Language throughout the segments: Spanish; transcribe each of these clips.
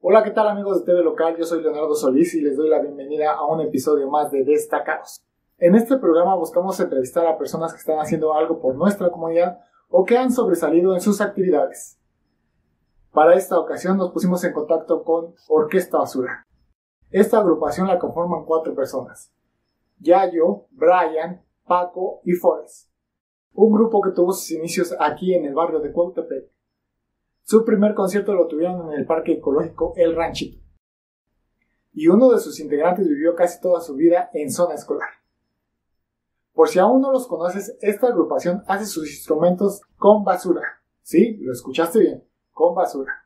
Hola, ¿qué tal amigos de TV Local? Yo soy Leonardo Solís y les doy la bienvenida a un episodio más de Destacados. En este programa buscamos entrevistar a personas que están haciendo algo por nuestra comunidad o que han sobresalido en sus actividades. Para esta ocasión nos pusimos en contacto con Orquesta Basura. Esta agrupación la conforman 4 personas: Yayo, Brian, Paco y Fores. Un grupo que tuvo sus inicios aquí en el barrio de Cuautepec. Su primer concierto lo tuvieron en el Parque Ecológico El Ranchito. Y uno de sus integrantes vivió casi toda su vida en Zona Escolar. Por si aún no los conoces, esta agrupación hace sus instrumentos con basura. Sí, lo escuchaste bien, con basura.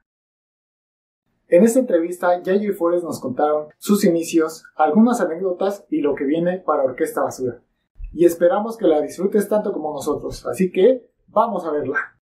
En esta entrevista, Yayo y Fores nos contaron sus inicios, algunas anécdotas y lo que viene para Orquesta Basura. Y esperamos que la disfrutes tanto como nosotros, así que vamos a verla.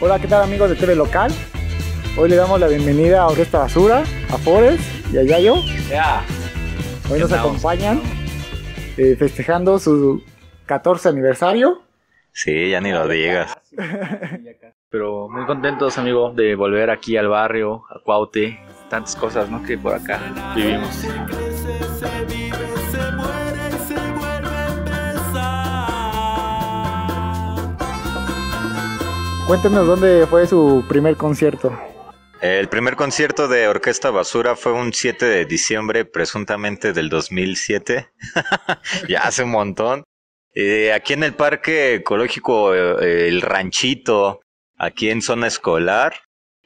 Hola, ¿qué tal amigos de TV Local? Hoy le damos la bienvenida a Orquesta Basura, a Fores y a Yayo. Hoy nos acompañan festejando su 14 aniversario. Sí, ya ni lo digas. Pero muy contentos, amigo, de volver aquí al barrio, a Cuaute. Tantas cosas, ¿no?, que por acá vivimos. Cuéntenos dónde fue su primer concierto. El primer concierto de Orquesta Basura fue un 7 de diciembre, presuntamente del 2007. Ya hace un montón. Aquí en el Parque Ecológico El Ranchito, aquí en Zona Escolar.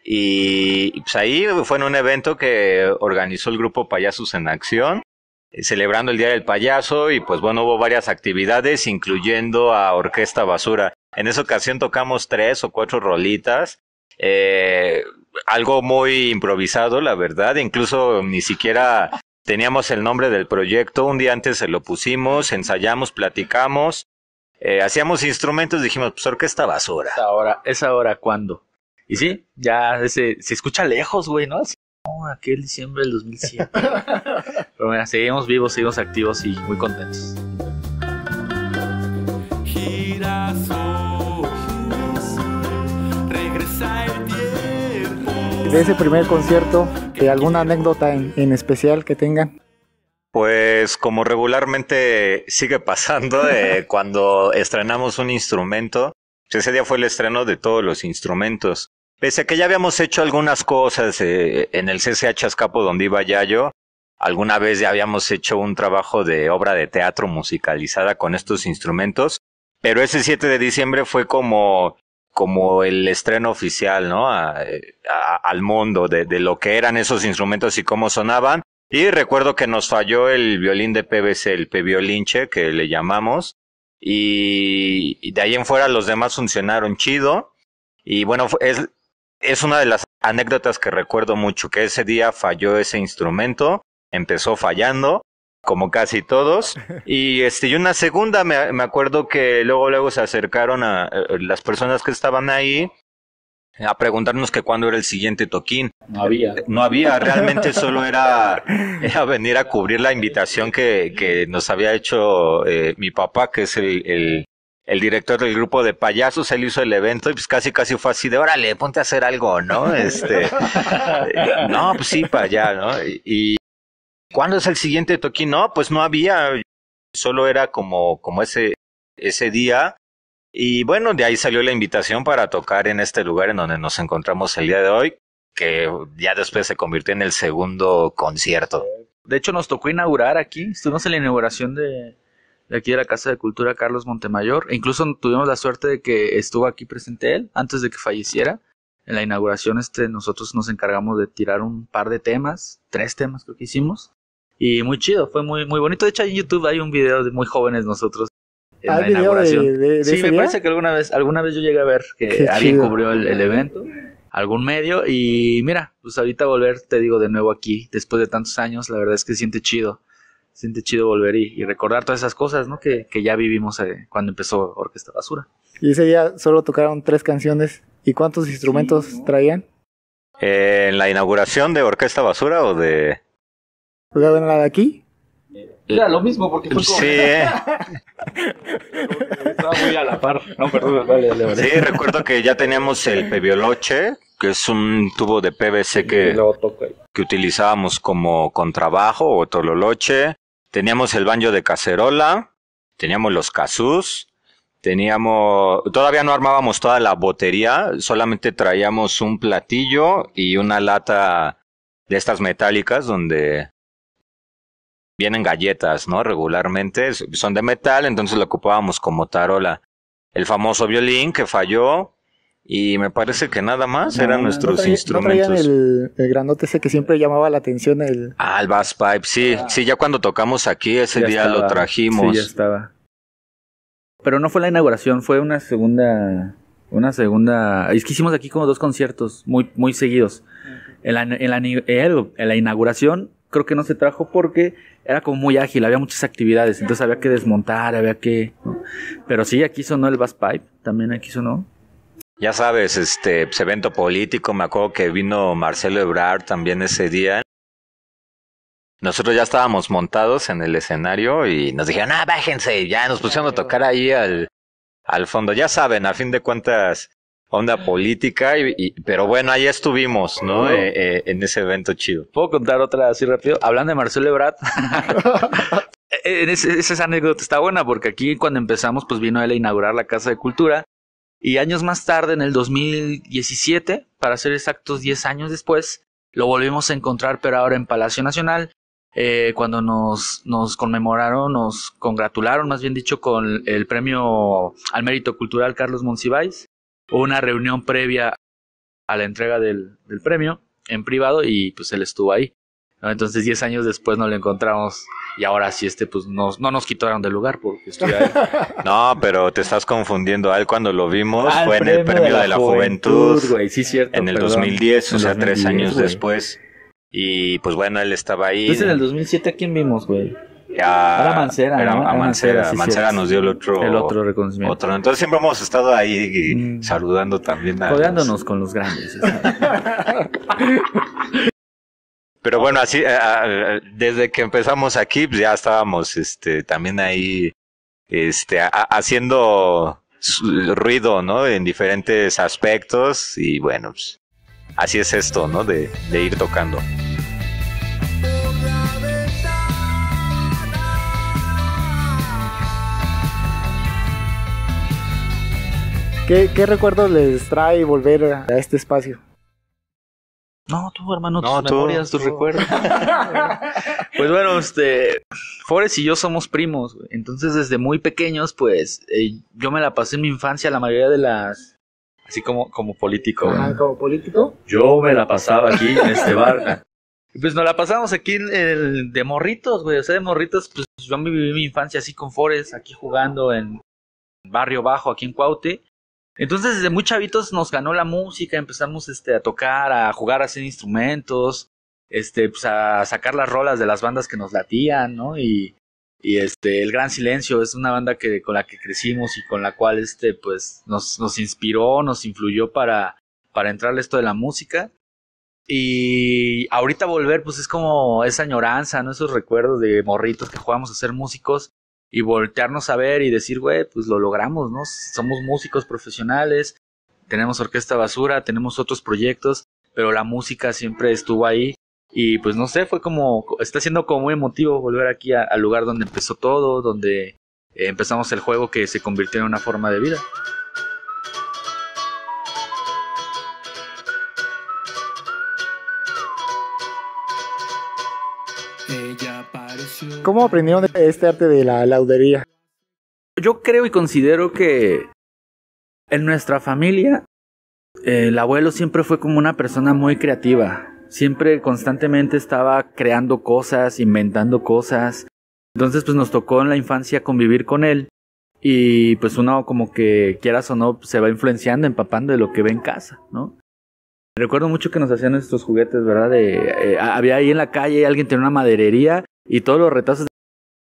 Y pues ahí fue en un evento que organizó el Grupo Payasos en Acción, celebrando el Día del Payaso, y pues bueno, hubo varias actividades, incluyendo a Orquesta Basura. En esa ocasión tocamos 3 o 4 rolitas, algo muy improvisado, la verdad. Incluso ni siquiera teníamos el nombre del proyecto. Un día antes se lo pusimos, ensayamos, platicamos, hacíamos instrumentos, dijimos, pues Orquesta Basura. ¿Esa hora cuándo? Y sí, ya se escucha lejos, güey, ¿no? Aquel diciembre del 2007. Pero mira, seguimos vivos, seguimos activos y muy contentos. De ese primer concierto, ¿alguna anécdota en especial que tengan? Pues como regularmente sigue pasando, cuando estrenamos un instrumento, ese día fue el estreno de todos los instrumentos. Pese a que ya habíamos hecho algunas cosas en el CCH Azcapo, donde iba Yayo, alguna vez ya habíamos hecho un trabajo de obra de teatro musicalizada con estos instrumentos, pero ese 7 de diciembre fue como el estreno oficial, ¿no?, al mundo de lo que eran esos instrumentos y cómo sonaban. Y recuerdo que nos falló el violín de PVC, el peviolinche, que le llamamos, y de ahí en fuera los demás funcionaron chido. Y bueno, es una de las anécdotas que recuerdo mucho, que ese día falló ese instrumento, empezó fallando, como casi todos, y una segunda, me acuerdo que luego se acercaron a las personas que estaban ahí a preguntarnos que cuándo era el siguiente toquín. No había, realmente solo era venir a cubrir la invitación que nos había hecho mi papá, que es el director del grupo de payasos. Él hizo el evento y pues casi fue así de, órale, ponte a hacer algo, ¿no? No, pues sí, para allá, ¿no? Y ¿cuándo es el siguiente toquín? No, pues no había, solo era como ese día. Y bueno, de ahí salió la invitación para tocar en este lugar en donde nos encontramos el día de hoy, que ya después se convirtió en el segundo concierto. De hecho, nos tocó inaugurar aquí, estuvimos en la inauguración de aquí de la Casa de Cultura Carlos Montemayor, e incluso tuvimos la suerte de que estuvo aquí presente él, antes de que falleciera. En la inauguración nosotros nos encargamos de tirar un par de temas, 3 temas creo que hicimos, y muy chido, fue muy, muy bonito. De hecho, en YouTube hay un video de muy jóvenes nosotros. ¿Ah, la inauguración? De sí, me día? Parece que alguna vez yo llegué a ver que qué alguien chido. Cubrió el evento, algún medio, y mira, pues ahorita volver, te digo, de nuevo aquí, después de tantos años, la verdad es que siente chido volver y recordar todas esas cosas, ¿no? Que ya vivimos cuando empezó Orquesta Basura. Y ese día solo tocaron 3 canciones, ¿y cuántos instrumentos traían? ¿En la inauguración de Orquesta Basura o de...? ¿O sea, bueno, la de aquí? Era lo mismo porque fue como... Sí, estaba muy a la par. No, perdón, vale. Sí, recuerdo que ya teníamos el pevioloche, que es un tubo de PVC que utilizábamos como contrabajo o tololoche. Teníamos el banjo de cacerola, teníamos los casús, todavía no armábamos toda la botería, solamente traíamos un platillo y una lata de estas metálicas donde... vienen galletas, ¿no? Regularmente son de metal, entonces lo ocupábamos como tarola. El famoso violín que falló y me parece que nada más eran nuestros instrumentos. ¿No traían el grandote ese que siempre llamaba la atención? El bass pipe, sí. Ah. Sí, ya cuando tocamos aquí ese día estaba, lo trajimos. Sí, ya estaba. Pero no fue la inauguración, fue una segunda... Es que hicimos aquí como 2 conciertos muy, muy seguidos. Okay. En la inauguración... creo que no se trajo porque era como muy ágil, había muchas actividades, entonces había que desmontar, ¿no? Pero sí, aquí sonó el bass pipe, también aquí sonó. Ya sabes, evento político, me acuerdo que vino Marcelo Ebrard también ese día. Nosotros ya estábamos montados en el escenario y nos dijeron, bájense, y ya nos pusieron a tocar ahí al fondo. Ya saben, a fin de cuentas, onda política, pero bueno, ahí estuvimos, ¿no? Oh. En ese evento chido. ¿Puedo contar otra así rápido? Hablando de Marcelo Ebrard. Esa anécdota está buena porque aquí cuando empezamos, pues vino él a inaugurar la Casa de Cultura. Y años más tarde, en el 2017, para ser exactos 10 años después, lo volvimos a encontrar, pero ahora en Palacio Nacional. Cuando nos conmemoraron, nos congratularon, más bien dicho, con el premio al mérito cultural Carlos Monsiváis. Hubo una reunión previa a la entrega del premio en privado y pues él estuvo ahí, ¿no? Entonces 10 años después nos lo encontramos y ahora sí pues no nos quitaron del lugar porque estoy ahí. No, pero te estás confundiendo. A él cuando lo vimos fue en el premio de la juventud, güey. Sí, cierto, en el 2010, o sea 3 años güey. Después. Y pues bueno, él estaba ahí. Entonces en el 2007 ¿a quién vimos, güey? Era Mancera, ¿no? A Mancera, sí, Mancera nos dio el otro reconocimiento. Entonces siempre hemos estado ahí saludando también rodeándonos con los grandes. Pero bueno, así desde que empezamos aquí pues ya estábamos también ahí haciendo ruido, ¿no? En diferentes aspectos y bueno, pues, así es esto, ¿no? De ir tocando. ¿Qué recuerdos les trae volver a este espacio? No, tú, hermano, tus memorias, tus recuerdos. Pues bueno, Fores y yo somos primos, güey. Entonces desde muy pequeños, pues, yo me la pasé en mi infancia la mayoría de las... Así como político. Ah, ¿como político? Yo me la pasaba aquí en este bar. Pues nos la pasamos aquí de morritos, güey. O sea, de morritos, pues yo viví mi infancia así con Fores, aquí jugando en Barrio Bajo, aquí en Cuaute. Entonces desde muy chavitos nos ganó la música, empezamos a tocar, a jugar, a hacer instrumentos, pues a sacar las rolas de las bandas que nos latían, ¿no? Y el Gran Silencio es una banda con la que crecimos y con la cual pues nos inspiró, nos influyó para entrarle esto de la música. Y ahorita volver pues es como esa añoranza, ¿no? Esos recuerdos de morritos que jugamos a ser músicos. Y voltearnos a ver y decir, güey, pues lo logramos, ¿no? Somos músicos profesionales, tenemos Orquesta Basura, tenemos otros proyectos, pero la música siempre estuvo ahí. Y pues no sé, está siendo como muy emotivo volver aquí al lugar donde empezó todo, donde Empezamos el juego que se convirtió en una forma de vida. ¿Cómo aprendieron este arte de la laudería? Yo creo y considero que en nuestra familia el abuelo siempre fue como una persona muy creativa. Siempre constantemente estaba creando cosas, inventando cosas. Entonces pues nos tocó en la infancia convivir con él. Y pues uno como que quieras o no se va influenciando, empapando de lo que ve en casa, ¿no? Recuerdo mucho que nos hacían estos juguetes, ¿verdad? Había ahí en la calle, alguien tenía una maderería y todos los retazos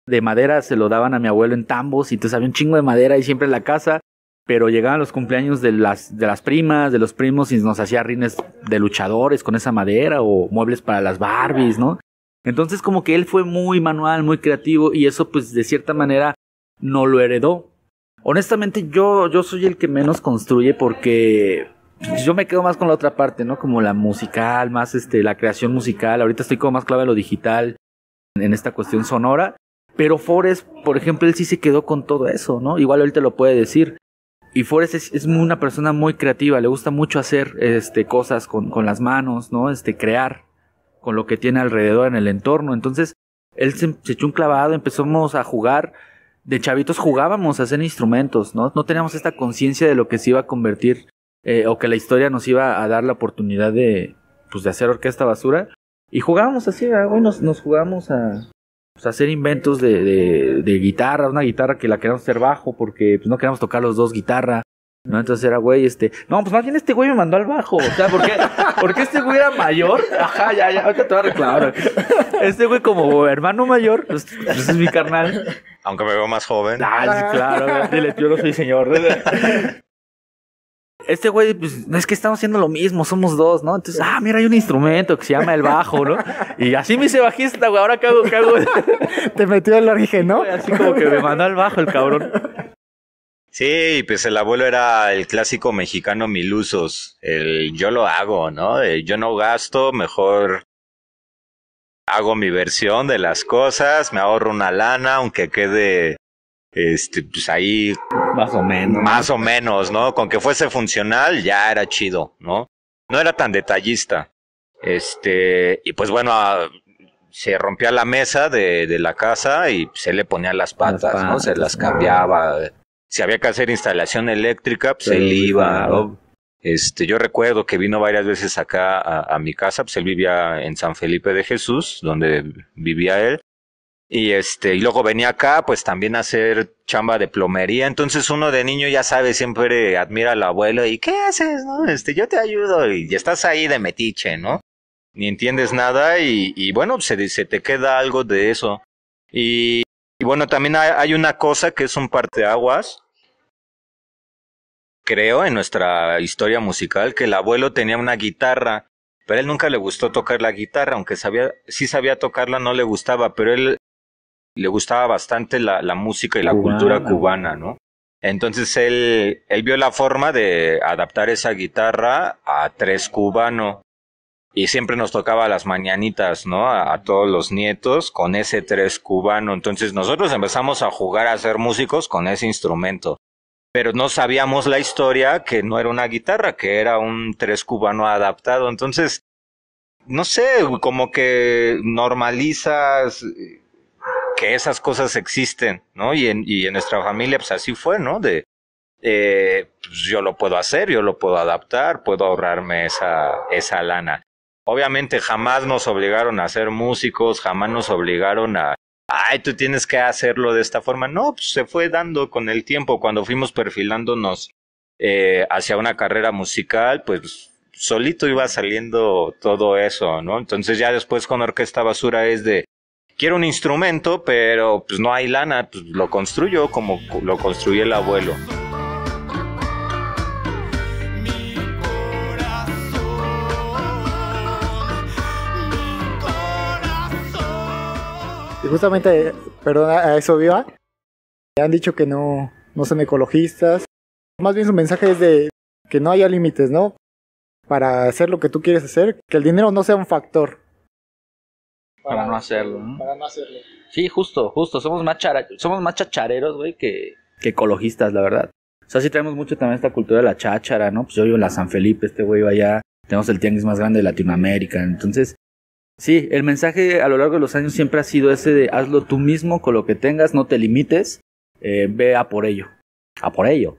de madera se lo daban a mi abuelo en tambos. Y entonces había un chingo de madera y siempre en la casa. Pero llegaban los cumpleaños de las primas, de los primos, y nos hacía rines de luchadores con esa madera o muebles para las Barbies, ¿no? Entonces como que él fue muy manual, muy creativo, y eso pues de cierta manera no lo heredó. Honestamente yo soy el que menos construye porque yo me quedo más con la otra parte, ¿no? Como la musical, más la creación musical. Ahorita estoy como más clave en lo digital, en esta cuestión sonora. Pero Fores, por ejemplo, él sí se quedó con todo eso, ¿no? Igual ahorita lo puede decir. Y Fores es una persona muy creativa, le gusta mucho hacer cosas con las manos, ¿no? Crear con lo que tiene alrededor en el entorno. Entonces, él se echó un clavado, empezamos a jugar. De chavitos jugábamos a hacer instrumentos, ¿no? No teníamos esta conciencia de lo que se iba a convertir o que la historia nos iba a dar la oportunidad de hacer Orquesta Basura. Y jugábamos así, bueno, nos jugábamos a... hacer inventos de guitarra, una guitarra que la queríamos hacer bajo porque pues, no queríamos tocar los dos guitarra, ¿no? Entonces era, güey, no, pues más bien güey me mandó al bajo, o sea, porque este güey era mayor, ajá, ya, ahorita te voy a reclamar, este güey como hermano mayor, pues es mi carnal. Aunque me veo más joven. Ah, sí, claro, dile, yo no soy señor. Este güey, pues, no es que estamos haciendo lo mismo, somos dos, ¿no? Entonces, mira, hay un instrumento que se llama el bajo, ¿no? Y así me hice bajista, güey, ahora cago. Te metió el origen, ¿no? Así como que me mandó al bajo el cabrón. Sí, pues el abuelo era el clásico mexicano mil usos, el yo lo hago, ¿no? El yo no gasto, mejor hago mi versión de las cosas, me ahorro una lana, aunque quede... pues ahí más o menos, ¿no? Con que fuese funcional ya era chido, ¿no? No era tan detallista. Y pues bueno, se rompía la mesa de la casa y se le ponía las patas, ¿no? Se las cambiaba. Si había que hacer instalación eléctrica, pues él iba, ¿no? Yo recuerdo que vino varias veces acá a mi casa, pues él vivía en San Felipe de Jesús, donde vivía él. Y luego venía acá, pues también a hacer chamba de plomería. Entonces uno de niño ya sabe, siempre admira al abuelo y ¿qué haces? ¿No? Yo te ayudo y estás ahí de metiche, ¿no? Ni entiendes nada y bueno, se te queda algo de eso. Y bueno, también hay una cosa que es un parteaguas, creo, en nuestra historia musical, que el abuelo tenía una guitarra, pero a él nunca le gustó tocar la guitarra, aunque sí sabía tocarla, no le gustaba, pero él... le gustaba bastante la música y la cultura cubana, ¿no? Entonces él vio la forma de adaptar esa guitarra a tres cubano. Y siempre nos tocaba las mañanitas, ¿no? A todos los nietos con ese tres cubano. Entonces nosotros empezamos a jugar a ser músicos con ese instrumento. Pero no sabíamos la historia que no era una guitarra, que era un tres cubano adaptado. Entonces, no sé, como que normalizas... que esas cosas existen, ¿no? Y en nuestra familia, pues así fue, ¿no? Pues yo lo puedo hacer, yo lo puedo adaptar, puedo ahorrarme esa lana. Obviamente jamás nos obligaron a ser músicos, jamás nos obligaron a... ¡Ay, tú tienes que hacerlo de esta forma! No, pues se fue dando con el tiempo. Cuando fuimos perfilándonos hacia una carrera musical, pues solito iba saliendo todo eso, ¿no? Entonces ya después con Orquesta Basura es de... quiero un instrumento, pero pues no hay lana, pues lo construyo como lo construyó el abuelo. Y justamente, perdón, a eso viva, han dicho que no son ecologistas, más bien su mensaje es de que no haya límites, ¿no? Para hacer lo que tú quieres hacer, que el dinero no sea un factor. Para no hacerlo, ¿no? Para no hacerlo. Sí, justo. Somos más chachareros, güey, que ecologistas, la verdad. O sea, sí traemos mucho también esta cultura de la cháchara, ¿no? Pues yo vivo en la San Felipe, este güey va allá. Tenemos el tianguis más grande de Latinoamérica. Entonces, sí, el mensaje a lo largo de los años siempre ha sido ese de hazlo tú mismo con lo que tengas, no te limites, ve a por ello. A por ello.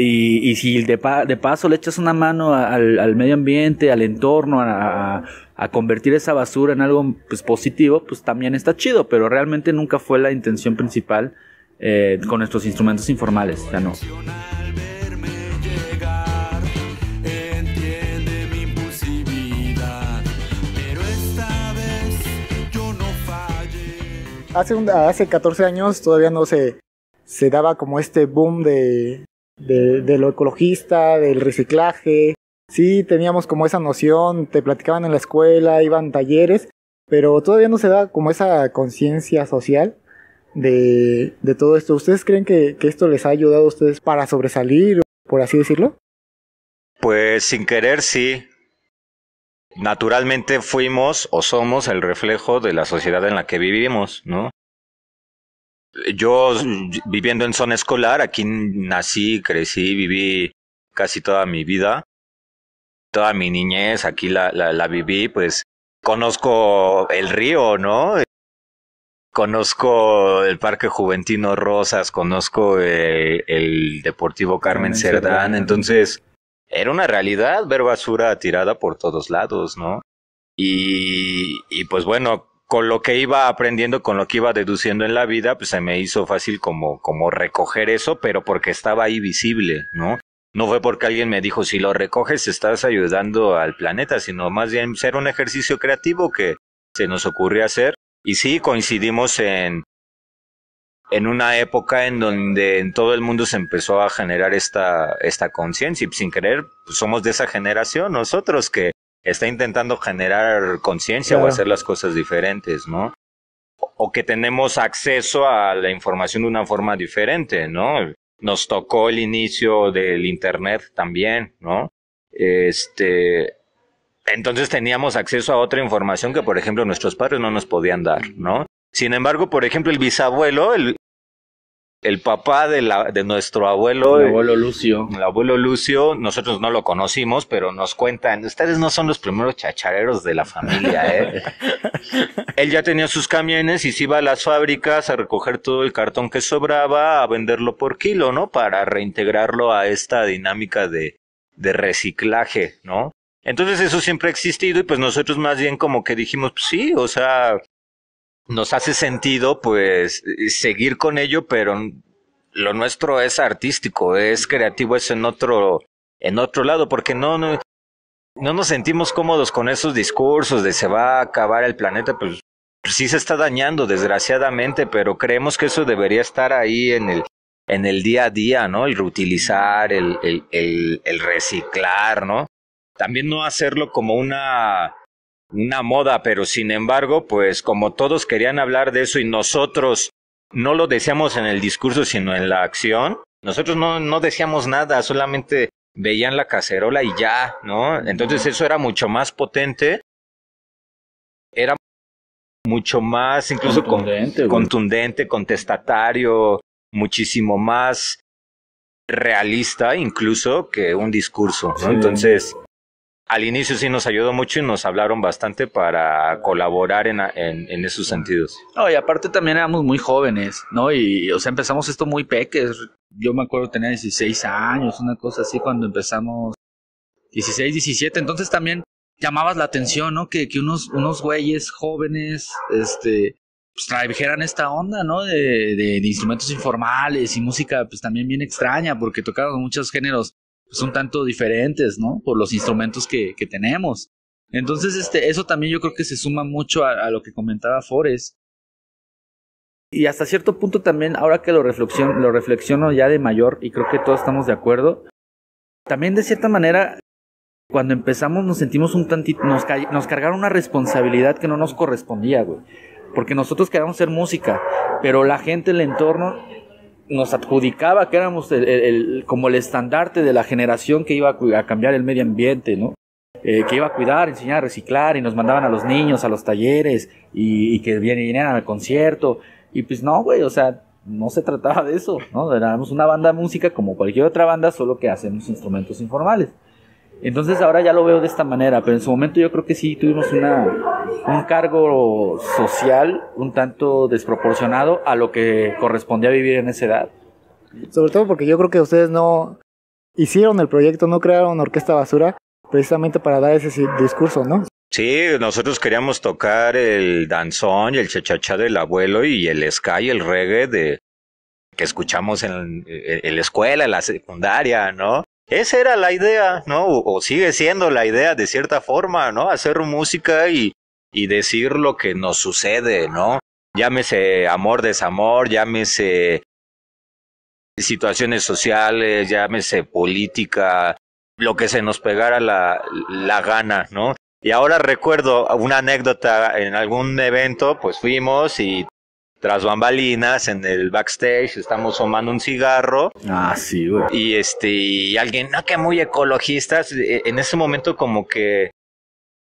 Y si de paso le echas una mano al medio ambiente, al entorno, a convertir esa basura en algo pues, positivo, pues también está chido, pero realmente nunca fue la intención principal con nuestros instrumentos informales, ya no. Hace 14 años todavía no se daba como este boom de lo ecologista, del reciclaje. Sí, teníamos como esa noción, te platicaban en la escuela, iban talleres, pero todavía no se da como esa conciencia social de todo esto. ¿Ustedes creen que esto les ha ayudado a ustedes para sobresalir, por así decirlo? Pues sin querer, sí. Naturalmente fuimos o somos el reflejo de la sociedad en la que vivimos, ¿no? Yo, viviendo en zona escolar, aquí nací, crecí, viví casi toda mi vida. Toda mi niñez aquí la viví, pues conozco el río, ¿no? Conozco el Parque Juventino Rosas, conozco el Deportivo Carmen Cerdán, entonces era una realidad ver basura tirada por todos lados, ¿no? Y pues bueno, con lo que iba aprendiendo, con lo que iba deduciendo en la vida, pues se me hizo fácil como recoger eso, pero porque estaba ahí visible, ¿no? No fue porque alguien me dijo, si lo recoges estás ayudando al planeta, sino más bien ser un ejercicio creativo que se nos ocurrió hacer. Y sí, coincidimos en una época en donde en todo el mundo se empezó a generar esta conciencia, y sin querer, pues somos de esa generación nosotros que está intentando generar conciencia, claro, o hacer las cosas diferentes, ¿no? O que tenemos acceso a la información de una forma diferente, ¿no? Nos tocó el inicio del internet también, ¿no? Entonces teníamos acceso a otra información que, por ejemplo, nuestros padres no nos podían dar, ¿no? Sin embargo, por ejemplo, el bisabuelo, el papá de nuestro abuelo, el abuelo Lucio, nosotros no lo conocimos, pero nos cuentan, ustedes no son los primeros chachareros de la familia, ¿eh? Él ya tenía sus camiones y se iba a las fábricas a recoger todo el cartón que sobraba, a venderlo por kilo, ¿no? Para reintegrarlo a esta dinámica de reciclaje, ¿no? Entonces eso siempre ha existido y pues nosotros más bien como que dijimos, pues sí, o sea, nos hace sentido, pues, seguir con ello, pero lo nuestro es artístico, es creativo, es en otro lado, porque no nos sentimos cómodos con esos discursos de se va a acabar el planeta, pues sí se está dañando, desgraciadamente, pero creemos que eso debería estar ahí en el día a día, ¿no? El reutilizar, el reciclar, ¿no? También no hacerlo como una moda, pero sin embargo, pues como todos querían hablar de eso y nosotros no lo decíamos en el discurso, sino en la acción, nosotros no decíamos nada, solamente veían la cacerola y ya, ¿no? Entonces eso era mucho más potente, era mucho más incluso contundente, contestatario, muchísimo más realista incluso que un discurso, ¿no? Sí. Entonces, al inicio sí nos ayudó mucho y nos hablaron bastante para colaborar en esos sentidos. No, y aparte también éramos muy jóvenes, ¿no? Y, o sea, empezamos esto muy peques. Yo me acuerdo tenía 16 años, una cosa así, cuando empezamos 16, 17. Entonces también llamabas la atención, ¿no? Que unos güeyes jóvenes, pues trajeran esta onda, ¿no? De instrumentos informales y música, pues también bien extraña, porque tocaban muchos géneros pues un tanto diferentes, ¿no? Por los instrumentos que tenemos. Entonces, eso también yo creo que se suma mucho a lo que comentaba Fores. Y hasta cierto punto también, ahora que lo reflexiono ya de mayor, y creo que todos estamos de acuerdo, también de cierta manera, cuando empezamos nos sentimos un tantito, nos cargaron una responsabilidad que no nos correspondía, güey. Porque nosotros queríamos hacer música, pero la gente, el entorno nos adjudicaba que éramos como el estandarte de la generación que iba a cambiar el medio ambiente, ¿no? que iba a cuidar, enseñar a reciclar, y nos mandaban a los niños a los talleres y que vinieran al concierto. Y pues no, güey, o sea, no se trataba de eso, ¿no? Éramos una banda de música como cualquier otra banda, solo que hacemos instrumentos informales. Entonces ahora ya lo veo de esta manera, pero en su momento yo creo que sí tuvimos un cargo social un tanto desproporcionado a lo que correspondía vivir en esa edad. Sobre todo porque yo creo que ustedes no hicieron el proyecto, no crearon Orquesta Basura precisamente para dar ese discurso, ¿no? Sí, nosotros queríamos tocar el danzón y el chachachá del abuelo y el ska y el reggae que escuchamos en la escuela, en la secundaria, ¿no? Esa era la idea, ¿no? O sigue siendo la idea de cierta forma, ¿no? Hacer música y decir lo que nos sucede, ¿no? Llámese amor, desamor, llámese situaciones sociales, llámese política, lo que se nos pegara la gana, ¿no? Y ahora recuerdo una anécdota, en algún evento, pues fuimos y tras bambalinas, en el backstage, estamos fumando un cigarro. Ah, sí, güey. Y alguien, no, que muy ecologistas. En ese momento como que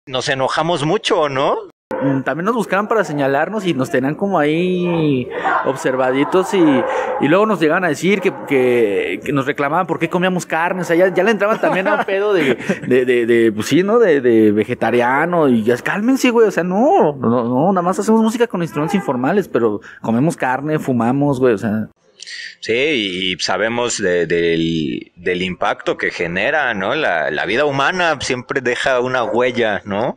nos enojamos mucho, ¿no? También nos buscaban para señalarnos y nos tenían como ahí observaditos y luego nos llegaban a decir que nos reclamaban por qué comíamos carne, o sea, ya le entraban también a pedo de pues sí, ¿no? De vegetariano y ya, cálmense, güey, o sea, no, nada más hacemos música con instrumentos informales, pero comemos carne, fumamos, güey, o sea. Sí, y sabemos del impacto que genera, ¿no? La vida humana siempre deja una huella, ¿no?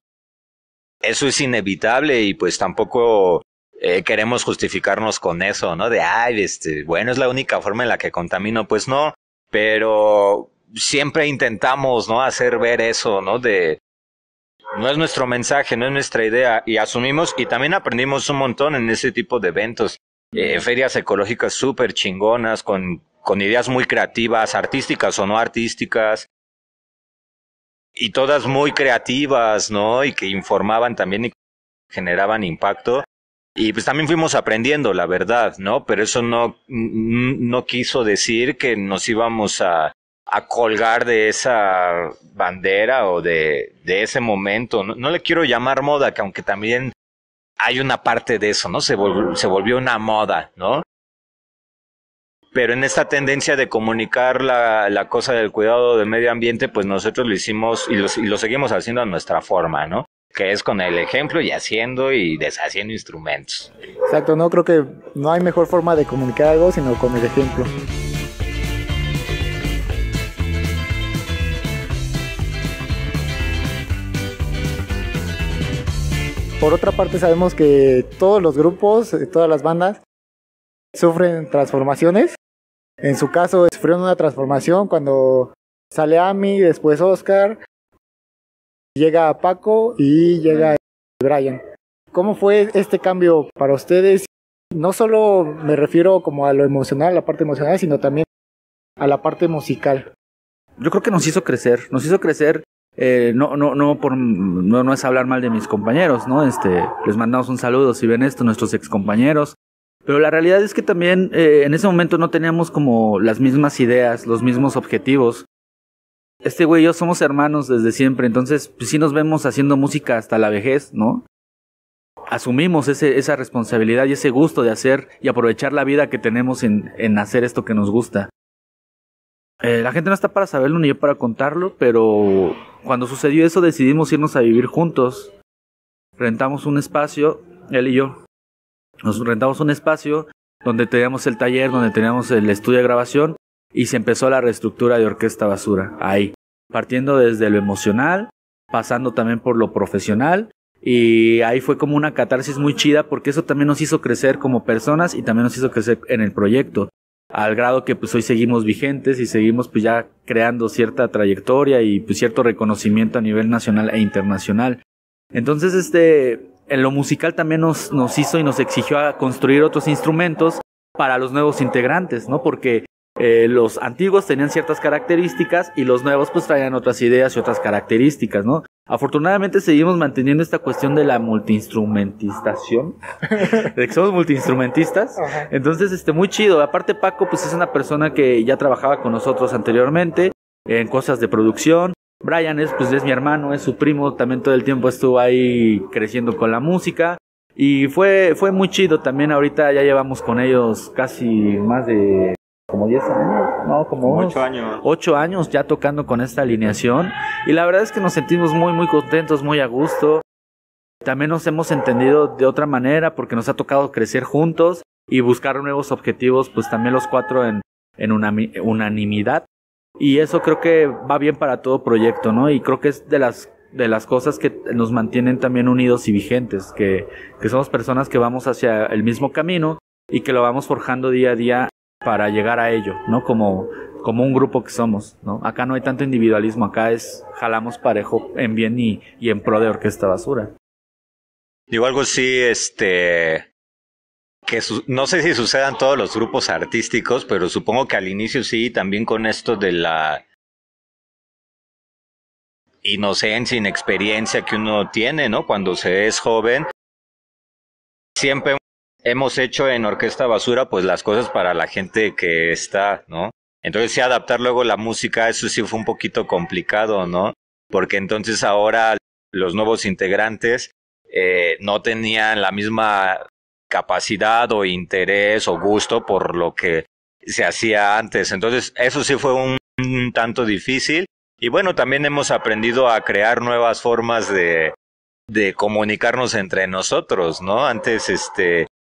Eso es inevitable y pues tampoco queremos justificarnos con eso, ¿no? De, ay, bueno, es la única forma en la que contamino. Pues no, pero siempre intentamos, ¿no? Hacer ver eso, ¿no? No es nuestro mensaje, no es nuestra idea. Y asumimos y también aprendimos un montón en ese tipo de eventos. Ferias ecológicas súper chingonas, con ideas muy creativas, artísticas o no artísticas. Y todas muy creativas, ¿no? Y que informaban también y generaban impacto. Y pues también fuimos aprendiendo, la verdad, ¿no? Pero eso no quiso decir que nos íbamos a colgar de esa bandera o de ese momento. No le quiero llamar moda, que aunque también hay una parte de eso, ¿no? Se volvió una moda, ¿no? Pero en esta tendencia de comunicar la cosa del cuidado del medio ambiente, pues nosotros lo hicimos y lo seguimos haciendo a nuestra forma, ¿no? Que es con el ejemplo y haciendo y deshaciendo instrumentos. Exacto, no creo que no hay mejor forma de comunicar algo sino con el ejemplo. Por otra parte, sabemos que todos los grupos, todas las bandas, sufren transformaciones. En su caso, sufrieron una transformación cuando sale Ami, después Oscar, llega Paco y llega Brian. ¿Cómo fue este cambio para ustedes? No solo me refiero como a lo emocional, a la parte emocional, sino también a la parte musical. Yo creo que nos hizo crecer. No es hablar mal de mis compañeros, ¿no? Les mandamos un saludo si ven esto, nuestros excompañeros. Pero la realidad es que también en ese momento no teníamos como las mismas ideas, los mismos objetivos. Este güey y yo somos hermanos desde siempre, entonces pues, sí nos vemos haciendo música hasta la vejez, ¿no? Asumimos esa responsabilidad y ese gusto de hacer y aprovechar la vida que tenemos en hacer esto que nos gusta. La gente no está para saberlo ni yo para contarlo, pero cuando sucedió eso decidimos irnos a vivir juntos. Rentamos un espacio, él y yo. Nos rentamos un espacio donde teníamos el taller, donde teníamos el estudio de grabación y se empezó la reestructura de Orquesta Basura ahí, partiendo desde lo emocional, pasando también por lo profesional y ahí fue como una catarsis muy chida porque eso también nos hizo crecer como personas y también nos hizo crecer en el proyecto, al grado que pues hoy seguimos vigentes y seguimos pues ya creando cierta trayectoria y pues cierto reconocimiento a nivel nacional e internacional. Entonces en lo musical también nos hizo y nos exigió a construir otros instrumentos para los nuevos integrantes, ¿no? Porque los antiguos tenían ciertas características y los nuevos pues traían otras ideas y otras características, ¿no? Afortunadamente seguimos manteniendo esta cuestión de la multiinstrumentización, de que somos multiinstrumentistas. Entonces, muy chido. Aparte Paco pues es una persona que ya trabajaba con nosotros anteriormente en cosas de producción. Brian es mi hermano, es su primo, también todo el tiempo estuvo ahí creciendo con la música. Y fue muy chido también. Ahorita ya llevamos con ellos casi más de como 10 años, no, como unos 8 años. 8 años ya tocando con esta alineación. Y la verdad es que nos sentimos muy, muy contentos, muy a gusto. También nos hemos entendido de otra manera porque nos ha tocado crecer juntos y buscar nuevos objetivos, pues también los cuatro en una unanimidad. Y eso creo que va bien para todo proyecto, ¿no? Y creo que es de las cosas que nos mantienen también unidos y vigentes, que somos personas que vamos hacia el mismo camino y que lo vamos forjando día a día para llegar a ello, ¿no? Como un grupo que somos, ¿no? Acá no hay tanto individualismo, acá jalamos parejo en bien y en pro de Orquesta Basura. Digo algo así, que no sé si sucedan todos los grupos artísticos, pero supongo que al inicio sí, también con esto de la inocencia, inexperiencia que uno tiene, ¿no? Cuando se es joven, siempre hemos hecho en Orquesta Basura, pues, las cosas para la gente que está, ¿no? Entonces sí, adaptar luego la música, eso sí fue un poquito complicado, ¿no? Porque entonces ahora los nuevos integrantes no tenían la misma capacidad o interés o gusto por lo que se hacía antes. Entonces eso sí fue un tanto difícil. Y bueno, también hemos aprendido a crear nuevas formas de comunicarnos entre nosotros, ¿no? Antes,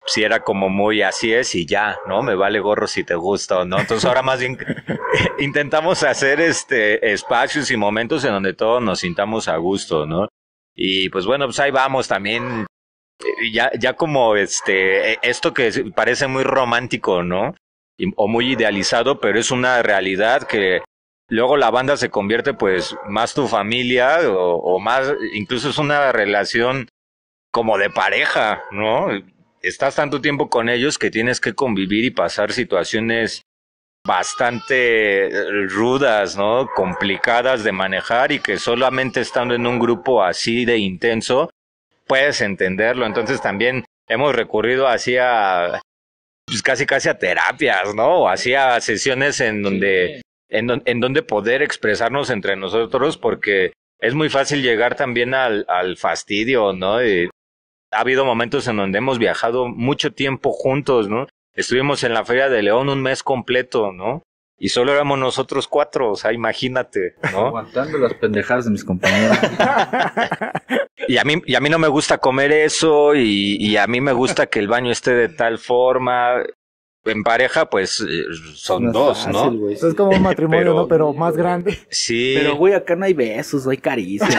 sí era como muy así es y ya, ¿no? Me vale gorro si te gusta o no. Entonces ahora más bien intentamos hacer espacios y momentos en donde todos nos sintamos a gusto, ¿no? Y pues bueno, pues ahí vamos también. Ya como esto que parece muy romántico, ¿no? O muy idealizado, pero es una realidad que luego la banda se convierte, pues, más tu familia o más, incluso es una relación como de pareja, ¿no? Estás tanto tiempo con ellos que tienes que convivir y pasar situaciones bastante rudas, ¿no? Complicadas de manejar y que solamente estando en un grupo así de intenso puedes entenderlo. Entonces también hemos recurrido así a, pues, casi a terapias, ¿no? Así a sesiones en donde... Sí. En donde poder expresarnos entre nosotros, porque es muy fácil llegar también al fastidio, ¿no? Y ha habido momentos en donde hemos viajado mucho tiempo juntos, ¿no? Estuvimos en la Feria de León un mes completo, ¿no? Y solo éramos nosotros cuatro, o sea, imagínate, ¿no? Aguantando las pendejadas de mis compañeros. Y a mí no me gusta comer eso, y a mí me gusta que el baño esté de tal forma... En pareja, pues, son no dos, fácil, ¿no? Wey. Es como un matrimonio, pero, ¿no? Pero más grande. Sí. Pero, güey, acá no hay besos, no hay caricias.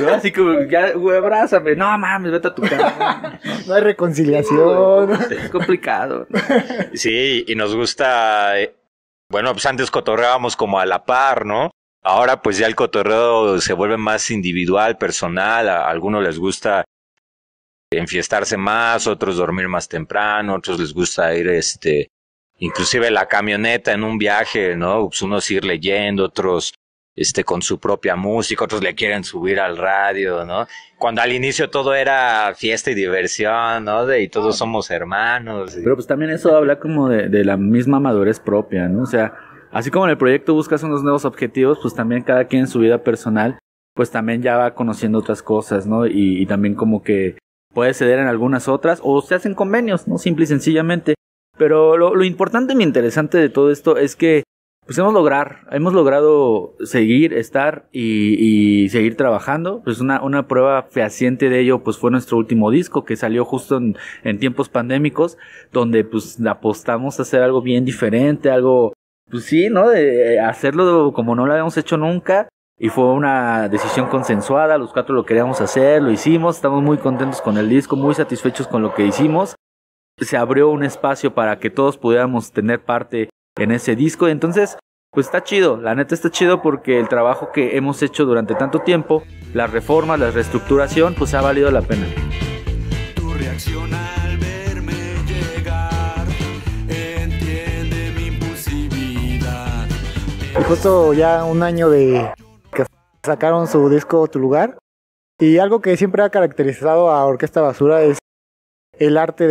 No, así como, ya, güey, abrázame. No, mames, vete a tu casa. No hay reconciliación. Es complicado. ¿No? Sí, y nos gusta... Bueno, pues antes cotorreábamos como a la par, ¿no? Ahora, pues, ya el cotorreo se vuelve más individual, personal. A algunos les gusta... enfiestarse más, otros dormir más temprano, otros les gusta ir inclusive la camioneta en un viaje, ¿no? Pues unos ir leyendo, otros con su propia música, otros le quieren subir al radio, ¿no? Cuando al inicio todo era fiesta y diversión, ¿no? Y todos somos hermanos. Y... Pero pues también eso habla como de la misma madurez propia, ¿no? O sea, así como en el proyecto buscas unos nuevos objetivos, pues también cada quien en su vida personal, pues también ya va conociendo otras cosas, ¿no? Y también como que puede ceder en algunas otras, o se hacen convenios, ¿no? Simple y sencillamente. Pero lo importante y lo interesante de todo esto es que pues hemos logrado seguir, estar y seguir trabajando. Pues una prueba fehaciente de ello pues fue nuestro último disco, que salió justo en tiempos pandémicos, donde pues apostamos a hacer algo bien diferente, algo, pues sí, ¿no? De hacerlo como no lo habíamos hecho nunca. Y fue una decisión consensuada, los cuatro lo queríamos hacer, lo hicimos, estamos muy contentos con el disco, muy satisfechos con lo que hicimos. Se abrió un espacio para que todos pudiéramos tener parte en ese disco, entonces pues está chido, la neta está chido porque el trabajo que hemos hecho durante tanto tiempo, las reformas, la reestructuración, pues ha valido la pena. Tu reacción al verme llegar, entiende mi impulsividad. Y justo ya un año de... sacaron su disco Tu Lugar, y algo que siempre ha caracterizado a Orquesta Basura es el arte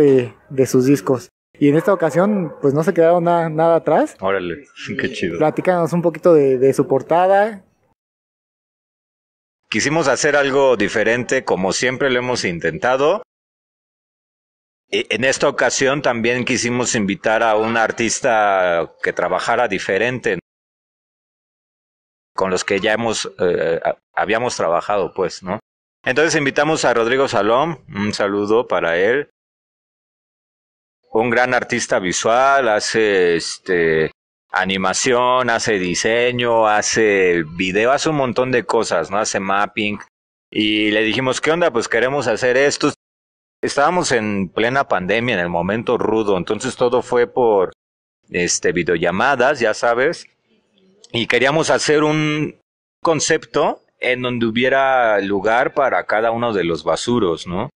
de sus discos, y en esta ocasión pues no se quedaron nada atrás. Órale, qué chido. Platícanos un poquito de su portada, Quisimos hacer algo diferente, como siempre lo hemos intentado. En esta ocasión también quisimos invitar a un artista que trabajara diferente con los que ya habíamos trabajado, pues, ¿no? Entonces invitamos a Rodrigo Salom, un saludo para él. Un gran artista visual, hace animación, hace diseño, hace video, hace un montón de cosas, ¿no? Hace mapping. Y le dijimos, ¿qué onda? Pues queremos hacer esto. Estábamos en plena pandemia, en el momento rudo, entonces todo fue por videollamadas, ya sabes, y queríamos hacer un concepto en donde hubiera lugar para cada uno de los basuros, ¿no?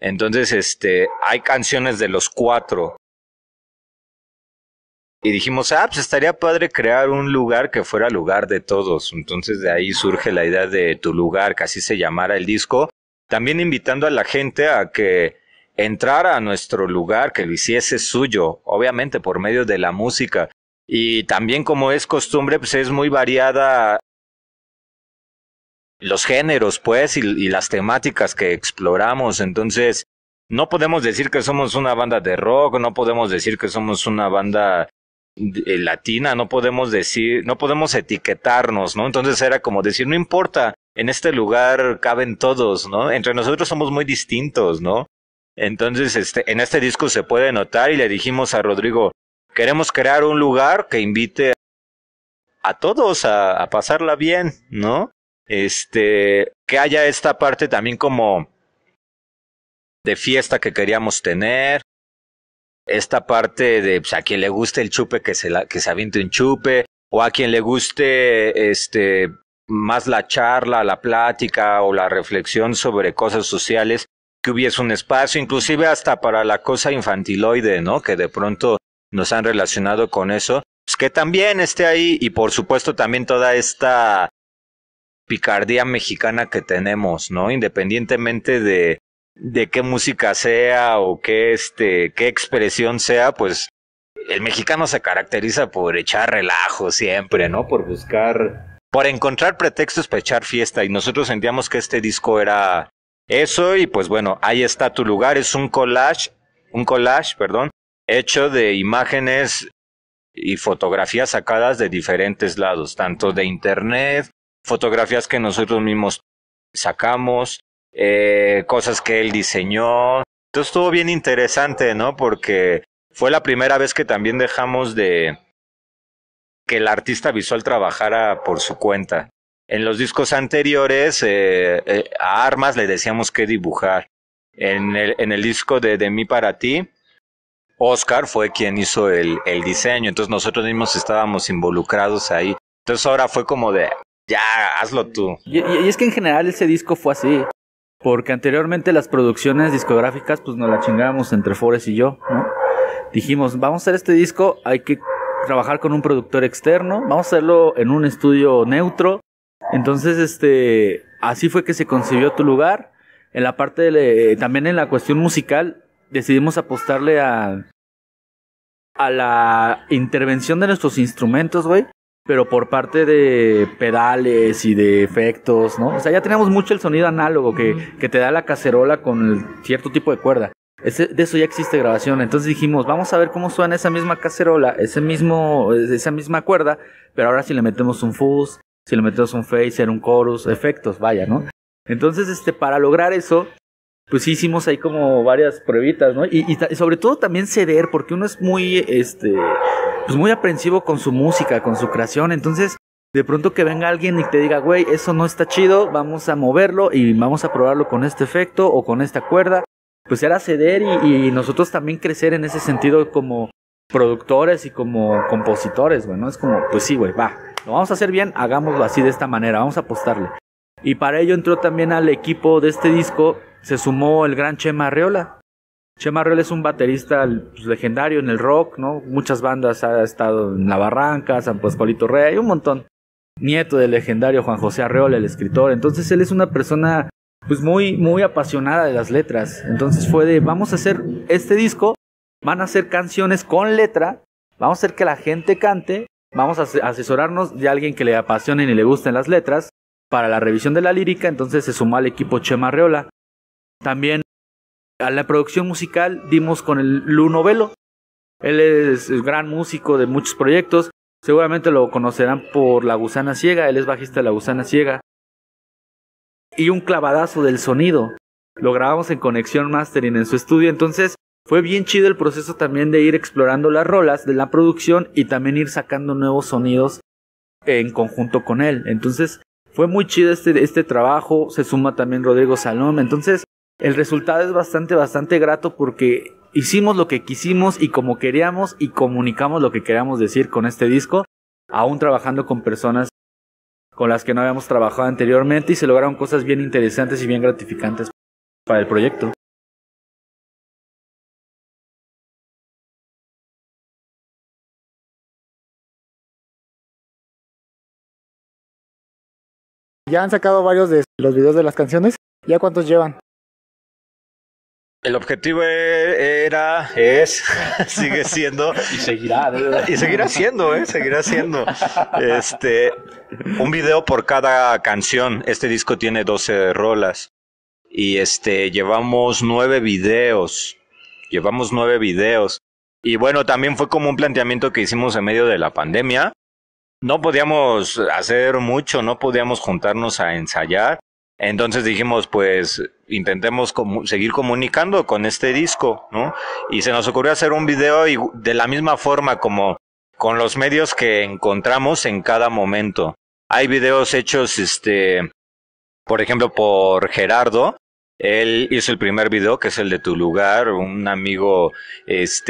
Entonces, hay canciones de los cuatro. Y dijimos, pues estaría padre crear un lugar que fuera lugar de todos. Entonces de ahí surge la idea de Tu Lugar, que así se llamara el disco. También invitando a la gente a que entrara a nuestro lugar, que lo hiciese suyo, obviamente por medio de la música. Y también, como es costumbre, pues es muy variada los géneros, pues, y las temáticas que exploramos. Entonces, no podemos decir que somos una banda de rock, no podemos decir que somos una banda latina, no podemos etiquetarnos, ¿no? Entonces era como decir, no importa, en este lugar caben todos, ¿no? Entre nosotros somos muy distintos, ¿no? Entonces, en este disco se puede notar, y le dijimos a Rodrigo, queremos crear un lugar que invite a todos a pasarla bien, ¿no? Que haya esta parte también como de fiesta que queríamos tener. Esta parte de, pues, a quien le guste el chupe, que se aviente un chupe, o a quien le guste más la charla, la plática o la reflexión sobre cosas sociales, que hubiese un espacio, inclusive hasta para la cosa infantiloide, ¿no? Que de pronto nos han relacionado con eso, pues que también esté ahí, y por supuesto también toda esta picardía mexicana que tenemos, ¿no? Independientemente de qué música sea o qué expresión sea, pues el mexicano se caracteriza por echar relajo siempre, ¿no? Por encontrar pretextos para echar fiesta, y nosotros sentíamos que este disco era eso. Y pues bueno, ahí está Tu Lugar, es un collage, hecho de imágenes y fotografías sacadas de diferentes lados, tanto de internet, fotografías que nosotros mismos sacamos, cosas que él diseñó. Entonces estuvo bien interesante, ¿no? Porque fue la primera vez que también dejamos de que el artista visual trabajara por su cuenta. En los discos anteriores a Armas le decíamos qué dibujar. En el disco de Mí para Ti, Oscar fue quien hizo el diseño, entonces nosotros mismos estábamos involucrados ahí. Entonces ahora fue como de, ya, hazlo tú. Y es que en general ese disco fue así, porque anteriormente las producciones discográficas pues nos la chingábamos entre Fores y yo, ¿no? Dijimos, vamos a hacer este disco, hay que trabajar con un productor externo, vamos a hacerlo en un estudio neutro. Entonces, así fue que se concibió Tu Lugar. En la parte también en la cuestión musical, decidimos apostarle a la intervención de nuestros instrumentos, güey, pero por parte de pedales y de efectos, ¿no? O sea, ya teníamos mucho el sonido análogo que te da la cacerola con cierto tipo de cuerda. De eso ya existe grabación. Entonces dijimos, vamos a ver cómo suena esa misma cacerola, esa misma cuerda, pero ahora si le metemos un fuzz, si le metemos un phaser, un chorus, efectos, vaya, ¿no? Entonces, para lograr eso, pues sí hicimos ahí como varias pruebitas, ¿no? Y sobre todo también ceder, porque uno es muy, pues muy aprensivo con su música, con su creación. Entonces, de pronto que venga alguien y te diga, güey, eso no está chido, vamos a moverlo y vamos a probarlo con este efecto o con esta cuerda. Pues era ceder y nosotros también crecer en ese sentido como productores y como compositores, güey, ¿no? Es como, pues sí, güey, va, lo vamos a hacer bien, hagámoslo así, de esta manera, vamos a apostarle. Y para ello entró también al equipo de este disco, se sumó el gran Chema Arreola. Chema Arreola es un baterista pues legendario en el rock, ¿no? Muchas bandas, ha estado en La Barranca, San Pascualito Rey, un montón. Nieto del legendario Juan José Arreola, el escritor. Entonces él es una persona pues muy, muy apasionada de las letras. Entonces fue de, vamos a hacer este disco, van a hacer canciones con letra, vamos a hacer que la gente cante, vamos a asesorarnos de alguien que le apasionen y le gusten las letras, para la revisión de la lírica, entonces se sumó al equipo Chema Arreola. También a la producción musical dimos con el Lu Novelo. Él es un gran músico de muchos proyectos, seguramente lo conocerán por La Gusana Ciega, él es bajista de La Gusana Ciega. Y un clavadazo del sonido, lo grabamos en Conexión Mastering en su estudio, entonces fue bien chido el proceso también de ir explorando las rolas de la producción y también ir sacando nuevos sonidos en conjunto con él. Entonces fue muy chido este trabajo, se suma también Rodrigo Salom, entonces el resultado es bastante grato porque hicimos lo que quisimos y como queríamos y comunicamos lo que queríamos decir con este disco, aún trabajando con personas con las que no habíamos trabajado anteriormente, y se lograron cosas bien interesantes y bien gratificantes para el proyecto. Ya han sacado varios de los videos de las canciones, ¿ya cuántos llevan? El objetivo es, sigue siendo y seguirá, seguirá siendo un video por cada canción. Este disco tiene 12 rolas y llevamos 9 videos. Y bueno, también fue como un planteamiento que hicimos en medio de la pandemia. No podíamos hacer mucho, no podíamos juntarnos a ensayar. Entonces dijimos, pues intentemos seguir comunicando con este disco, ¿no? Y se nos ocurrió hacer un video y de la misma forma como con los medios que encontramos en cada momento. Hay videos hechos, por ejemplo, por Gerardo. Él hizo el primer video, que es el de Tu Lugar, un amigo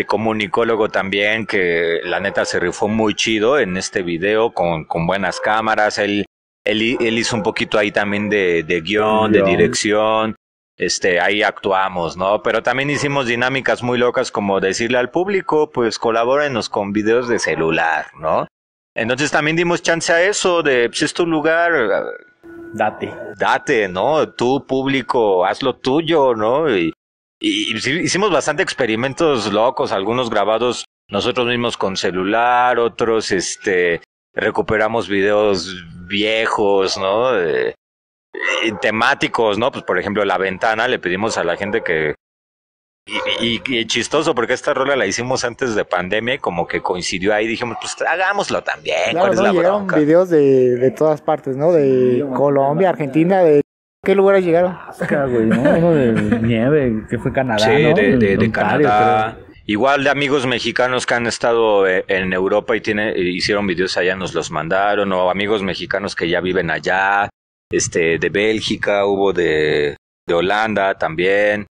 comunicólogo también que la neta se rifó muy chido en este video con buenas cámaras. Él hizo un poquito ahí también de guión, de dirección, ahí actuamos, ¿no? Pero también hicimos dinámicas muy locas como decirle al público, pues colabórenos con videos de celular, ¿no? Entonces también dimos chance a eso de, pues es tu lugar, date, ¿no? Tú, público, haz lo tuyo, ¿no? Y hicimos bastante experimentos locos, algunos grabados nosotros mismos con celular, otros, recuperamos videos viejos, ¿no? Temáticos, ¿no? Pues por ejemplo, La Ventana, le pedimos a la gente que... Y chistoso, porque esta rola la hicimos antes de pandemia y como que coincidió ahí, dijimos, pues hagámoslo también, claro, ¿cuál es la bronca? Videos de todas partes, ¿no? De sí, Colombia, Argentina, de... ¿Qué lugares llegaron? Alaska, güey, ¿no? Uno de nieve, que fue Canadá, sí, ¿no? de Canadá... Pero... Igual de amigos mexicanos que han estado en Europa y hicieron videos allá, nos los mandaron, o amigos mexicanos que ya viven allá, de Bélgica, hubo de Holanda también,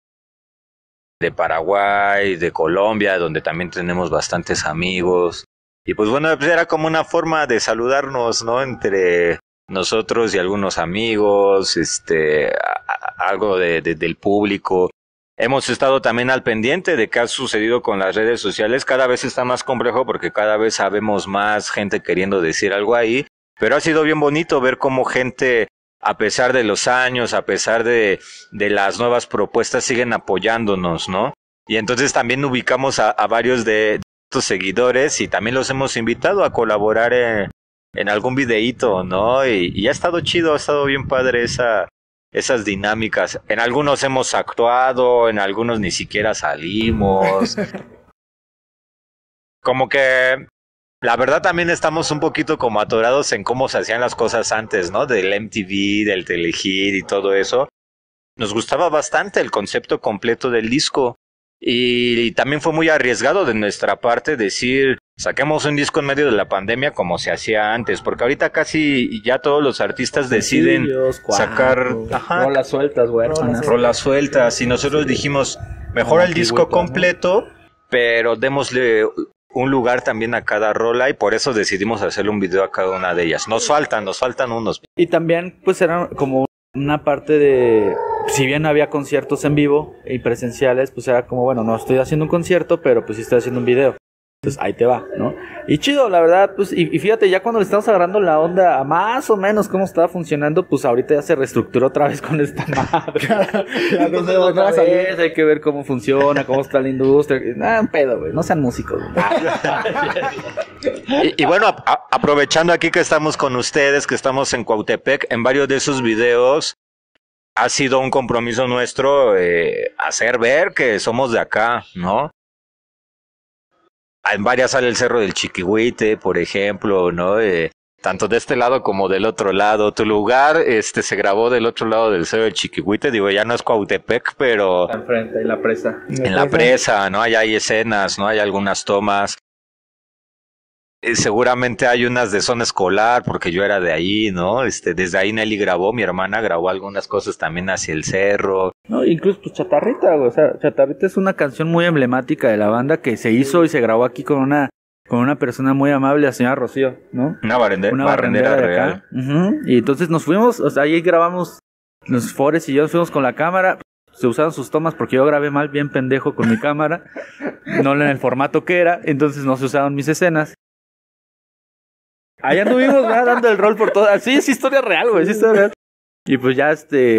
de Paraguay, de Colombia, donde también tenemos bastantes amigos. Y pues bueno, era como una forma de saludarnos, ¿no? Entre nosotros y algunos amigos, algo del público. Hemos estado también al pendiente de qué ha sucedido con las redes sociales. Cada vez está más complejo porque cada vez sabemos más gente queriendo decir algo ahí. Pero ha sido bien bonito ver cómo gente, a pesar de los años, a pesar de las nuevas propuestas, siguen apoyándonos, ¿no? Y entonces también ubicamos a varios de estos seguidores y también los hemos invitado a colaborar en algún videíto, ¿no? Y ha estado chido, ha estado bien padre esas dinámicas. En algunos hemos actuado, en algunos ni siquiera salimos. Como que la verdad también estamos un poquito como atorados en cómo se hacían las cosas antes, ¿no? Del MTV, del Telehit y todo eso. Nos gustaba bastante el concepto completo del disco. Y también fue muy arriesgado de nuestra parte decir, saquemos un disco en medio de la pandemia como se hacía antes, porque ahorita casi ya todos los artistas deciden sacar rolas sueltas, güey. Rolas sueltas, y nosotros dijimos, mejor el disco completo, pero démosle un lugar también a cada rola, y por eso decidimos hacerle un video a cada una de ellas. Nos faltan unos. Y también pues era como una parte de... Si bien había conciertos en vivo y presenciales, pues era como, bueno, no estoy haciendo un concierto, pero pues sí estoy haciendo un video. Entonces ahí te va, ¿no? Y chido, la verdad, pues, y fíjate, ya cuando le estamos agarrando la onda a más o menos cómo estaba funcionando, pues ahorita ya se reestructuró otra vez con esta madre. Ya no sé, otra vez hay que ver cómo funciona, cómo está la industria. Nah, un pedo, güey, no sean músicos. Y bueno, aprovechando aquí que estamos con ustedes, que estamos en Cuautepec, en varios de esos videos ha sido un compromiso nuestro hacer ver que somos de acá, ¿no? En varias sale el Cerro del Chiquihuite, por ejemplo, ¿no? Tanto de este lado como del otro lado. Tu lugar se grabó del otro lado del Cerro del Chiquihuite, digo, ya no es Cuautepec, pero... Está enfrente, en la presa. En la presa, ¿no? Allá hay escenas, ¿no? Hay algunas tomas. Seguramente hay unas de Zona Escolar, porque yo era de ahí, ¿no? Desde ahí Nelly grabó, mi hermana grabó algunas cosas también hacia el cerro. No, incluso pues Chatarrita, güey. O sea, Chatarrita es una canción muy emblemática de la banda que se hizo y se grabó aquí con una persona muy amable, la señora Rocío, ¿no? Una barrendera real. Y entonces nos fuimos, o sea, ahí grabamos, los Fores y yo nos fuimos con la cámara. Se usaron sus tomas porque yo grabé mal, bien pendejo con mi cámara, no en el formato que era, entonces no se usaron mis escenas. Allá anduvimos, ¿verdad? Dando el rol por todas. Sí, es historia real, güey, es historia real. Y pues ya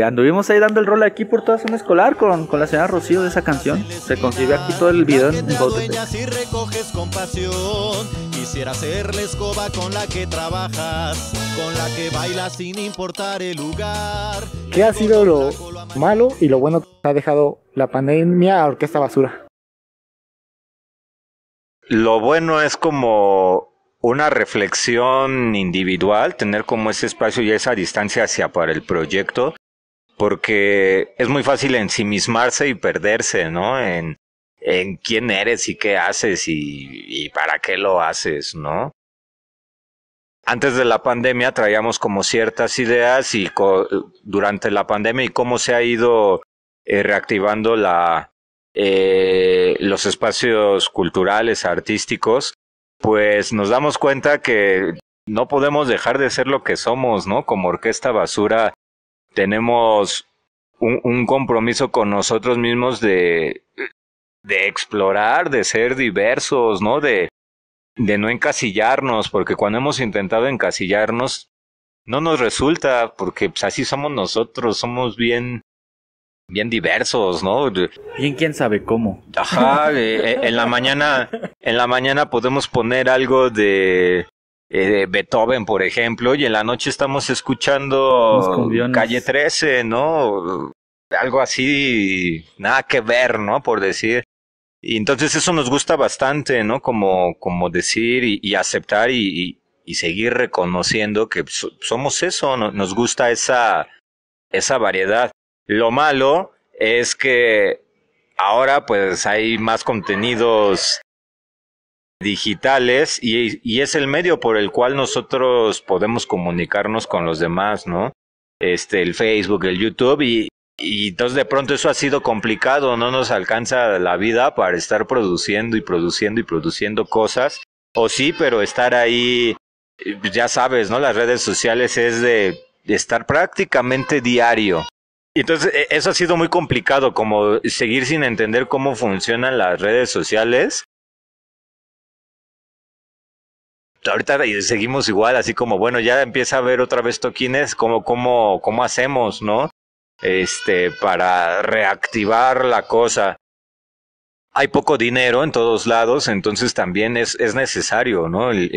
anduvimos ahí dando el rol aquí por toda Zona Escolar con la señora Rocío de esa canción. Se concibió aquí todo el video en Cuautepec. Y recoges con pasión. Quisiera ser la escoba con la que trabajas, con la que bailas sin importar el lugar. ¿Qué ha sido lo malo y lo bueno que ha dejado la pandemia a Orquesta Basura? Lo bueno es como una reflexión individual, tener como ese espacio y esa distancia para el proyecto, porque es muy fácil ensimismarse y perderse, ¿no? En quién eres y qué haces y para qué lo haces, ¿no? Antes de la pandemia traíamos como ciertas ideas y durante la pandemia y cómo se ha ido reactivando los espacios culturales, artísticos, pues nos damos cuenta que no podemos dejar de ser lo que somos, ¿no? Como Orquesta Basura tenemos un compromiso con nosotros mismos de explorar, de ser diversos, ¿no? De no encasillarnos, porque cuando hemos intentado encasillarnos no nos resulta, porque pues, así somos nosotros, somos bien diversos, ¿no? Bien, quién sabe cómo. Ajá, en la mañana podemos poner algo de Beethoven, por ejemplo, y en la noche estamos escuchando Calle 13, ¿no? Algo así, nada que ver, ¿no? Por decir. Y entonces eso nos gusta bastante, ¿no? Como decir y aceptar y seguir reconociendo que somos eso, ¿no? Nos gusta esa variedad. Lo malo es que ahora pues hay más contenidos digitales y es el medio por el cual nosotros podemos comunicarnos con los demás, ¿no? El Facebook, el YouTube y entonces de pronto eso ha sido complicado, no nos alcanza la vida para estar produciendo y produciendo y produciendo cosas, o sí, pero estar ahí, ya sabes, ¿no? Las redes sociales es de estar prácticamente diario. Entonces eso ha sido muy complicado, como seguir sin entender cómo funcionan las redes sociales. Ahorita seguimos igual, así como, bueno, ya empieza a haber otra vez toquines, cómo hacemos, ¿no? Para reactivar la cosa. Hay poco dinero en todos lados, entonces también es necesario, ¿no? El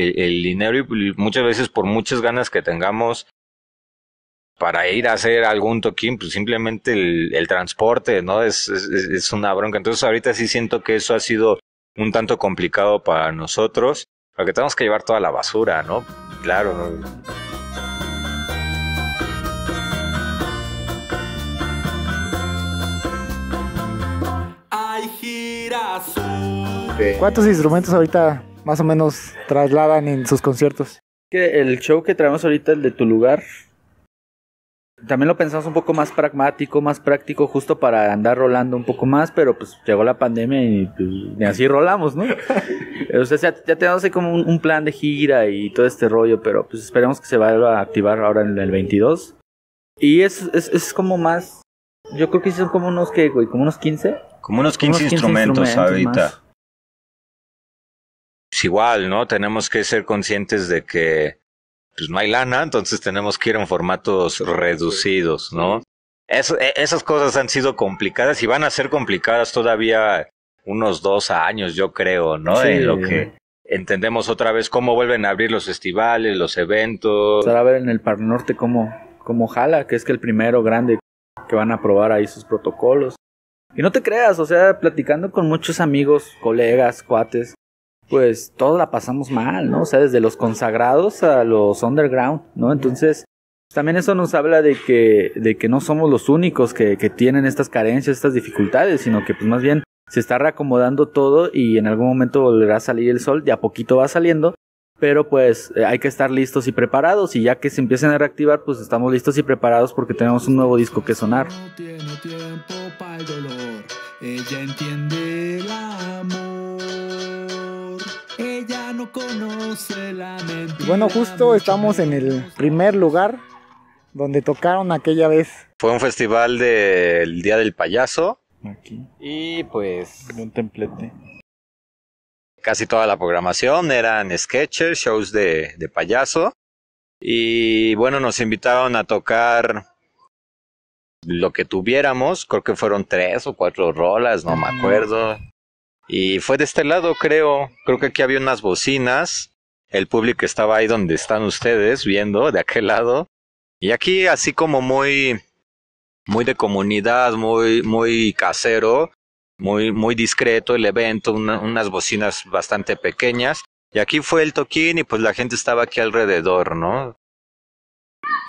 dinero y muchas veces por muchas ganas que tengamos, para ir a hacer algún toquín, pues simplemente el transporte, ¿no? Es una bronca. Entonces ahorita sí siento que eso ha sido un tanto complicado para nosotros, porque tenemos que llevar toda la basura, ¿no? Claro, ¿no? ¿Cuántos instrumentos ahorita más o menos trasladan en sus conciertos? Que el show que traemos ahorita, el de Tu Lugar, también lo pensamos un poco más pragmático, más práctico, justo para andar rolando un poco más, pero pues llegó la pandemia y pues, así rolamos, ¿no? O sea, ya tenemos ahí como un plan de gira y todo este rollo, pero pues esperemos que se vaya a activar ahora en el 22. Y es como más, yo creo que son como unos, ¿qué, güey? ¿Como unos 15? Como unos 15 instrumentos ahorita. Más. pues igual, ¿no? Tenemos que ser conscientes de que pues no hay lana, entonces tenemos que ir en formatos reducidos, ¿no? Esas cosas han sido complicadas y van a ser complicadas todavía unos 2 años, yo creo, ¿no? Sí. En lo que entendemos otra vez cómo vuelven a abrir los festivales, los eventos. Ahora a ver en el Par Norte cómo jala, que es que el primero grande que van a probar ahí sus protocolos. Y no te creas, o sea, platicando con muchos amigos, colegas, cuates, pues todos la pasamos mal, ¿no? O sea, desde los consagrados a los underground, ¿no? Entonces, también eso nos habla de que no somos los únicos que tienen estas carencias, estas dificultades, sino que pues más bien se está reacomodando todo y en algún momento volverá a salir el sol, de a poquito va saliendo, pero pues hay que estar listos y preparados, y ya que se empiecen a reactivar, pues estamos listos y preparados porque tenemos un nuevo disco que sonar. No tiene tiempo para el dolor, ella entiende el amor, ella no conoce la mentira. Y bueno, justo estamos en el primer lugar donde tocaron aquella vez. Fue un festival del Día del Payaso. Aquí. Y pues un templete. Casi toda la programación eran sketches, shows de payaso. Y bueno, nos invitaron a tocar lo que tuviéramos. Creo que fueron 3 o 4 rolas, no me acuerdo. Y fue de este lado, creo. Creo que aquí había unas bocinas. El público estaba ahí donde están ustedes viendo, de aquel lado. Y aquí así como muy de comunidad, muy casero, muy discreto el evento, unas bocinas bastante pequeñas. Y aquí fue el toquín y pues la gente estaba aquí alrededor, ¿no?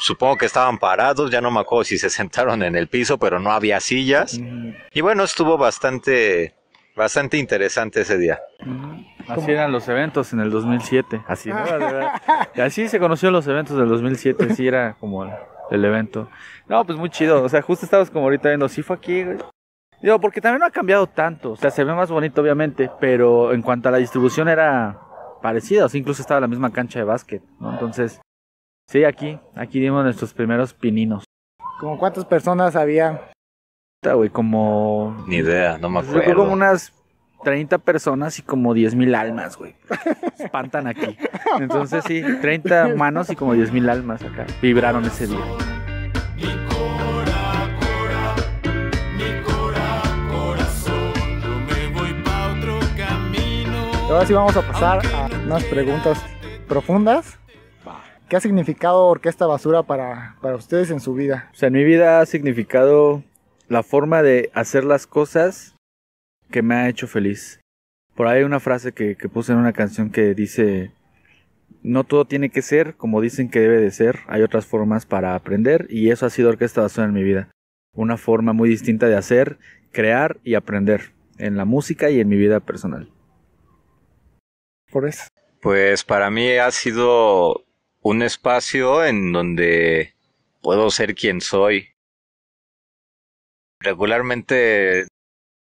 Supongo que estaban parados, ya no me acuerdo si se sentaron en el piso, pero no había sillas. Y bueno, estuvo bastante interesante ese día. Así eran los eventos en el 2007, así, ¿no? Y así se conocieron los eventos del 2007, así era como... el evento. No, pues muy chido. O sea, justo estabas como ahorita viendo, sí fue aquí, güey. Digo, porque también no ha cambiado tanto. O sea, se ve más bonito, obviamente, pero en cuanto a la distribución era parecida. O sea, incluso estaba la misma cancha de básquet, ¿no? Entonces, sí, aquí dimos nuestros primeros pininos. ¿Como cuántas personas había? Güey, como... Ni idea, no me acuerdo. Yo creo como unas 30 personas y como 10,000 almas, güey. Espantan aquí. Entonces sí, 30 manos y como 10,000 almas acá. Vibraron ese día. Ahora sí vamos a pasar a unas preguntas profundas. ¿Qué ha significado Orquesta Basura para ustedes en su vida? O sea, en mi vida ha significado la forma de hacer las cosas que me ha hecho feliz. Por ahí hay una frase que puse en una canción que dice: no todo tiene que ser como dicen que debe de ser, hay otras formas para aprender, y eso ha sido Orquesta Basura en mi vida. Una forma muy distinta de hacer, crear y aprender en la música y en mi vida personal. ¿Por eso? Pues para mí ha sido un espacio en donde puedo ser quien soy. Regularmente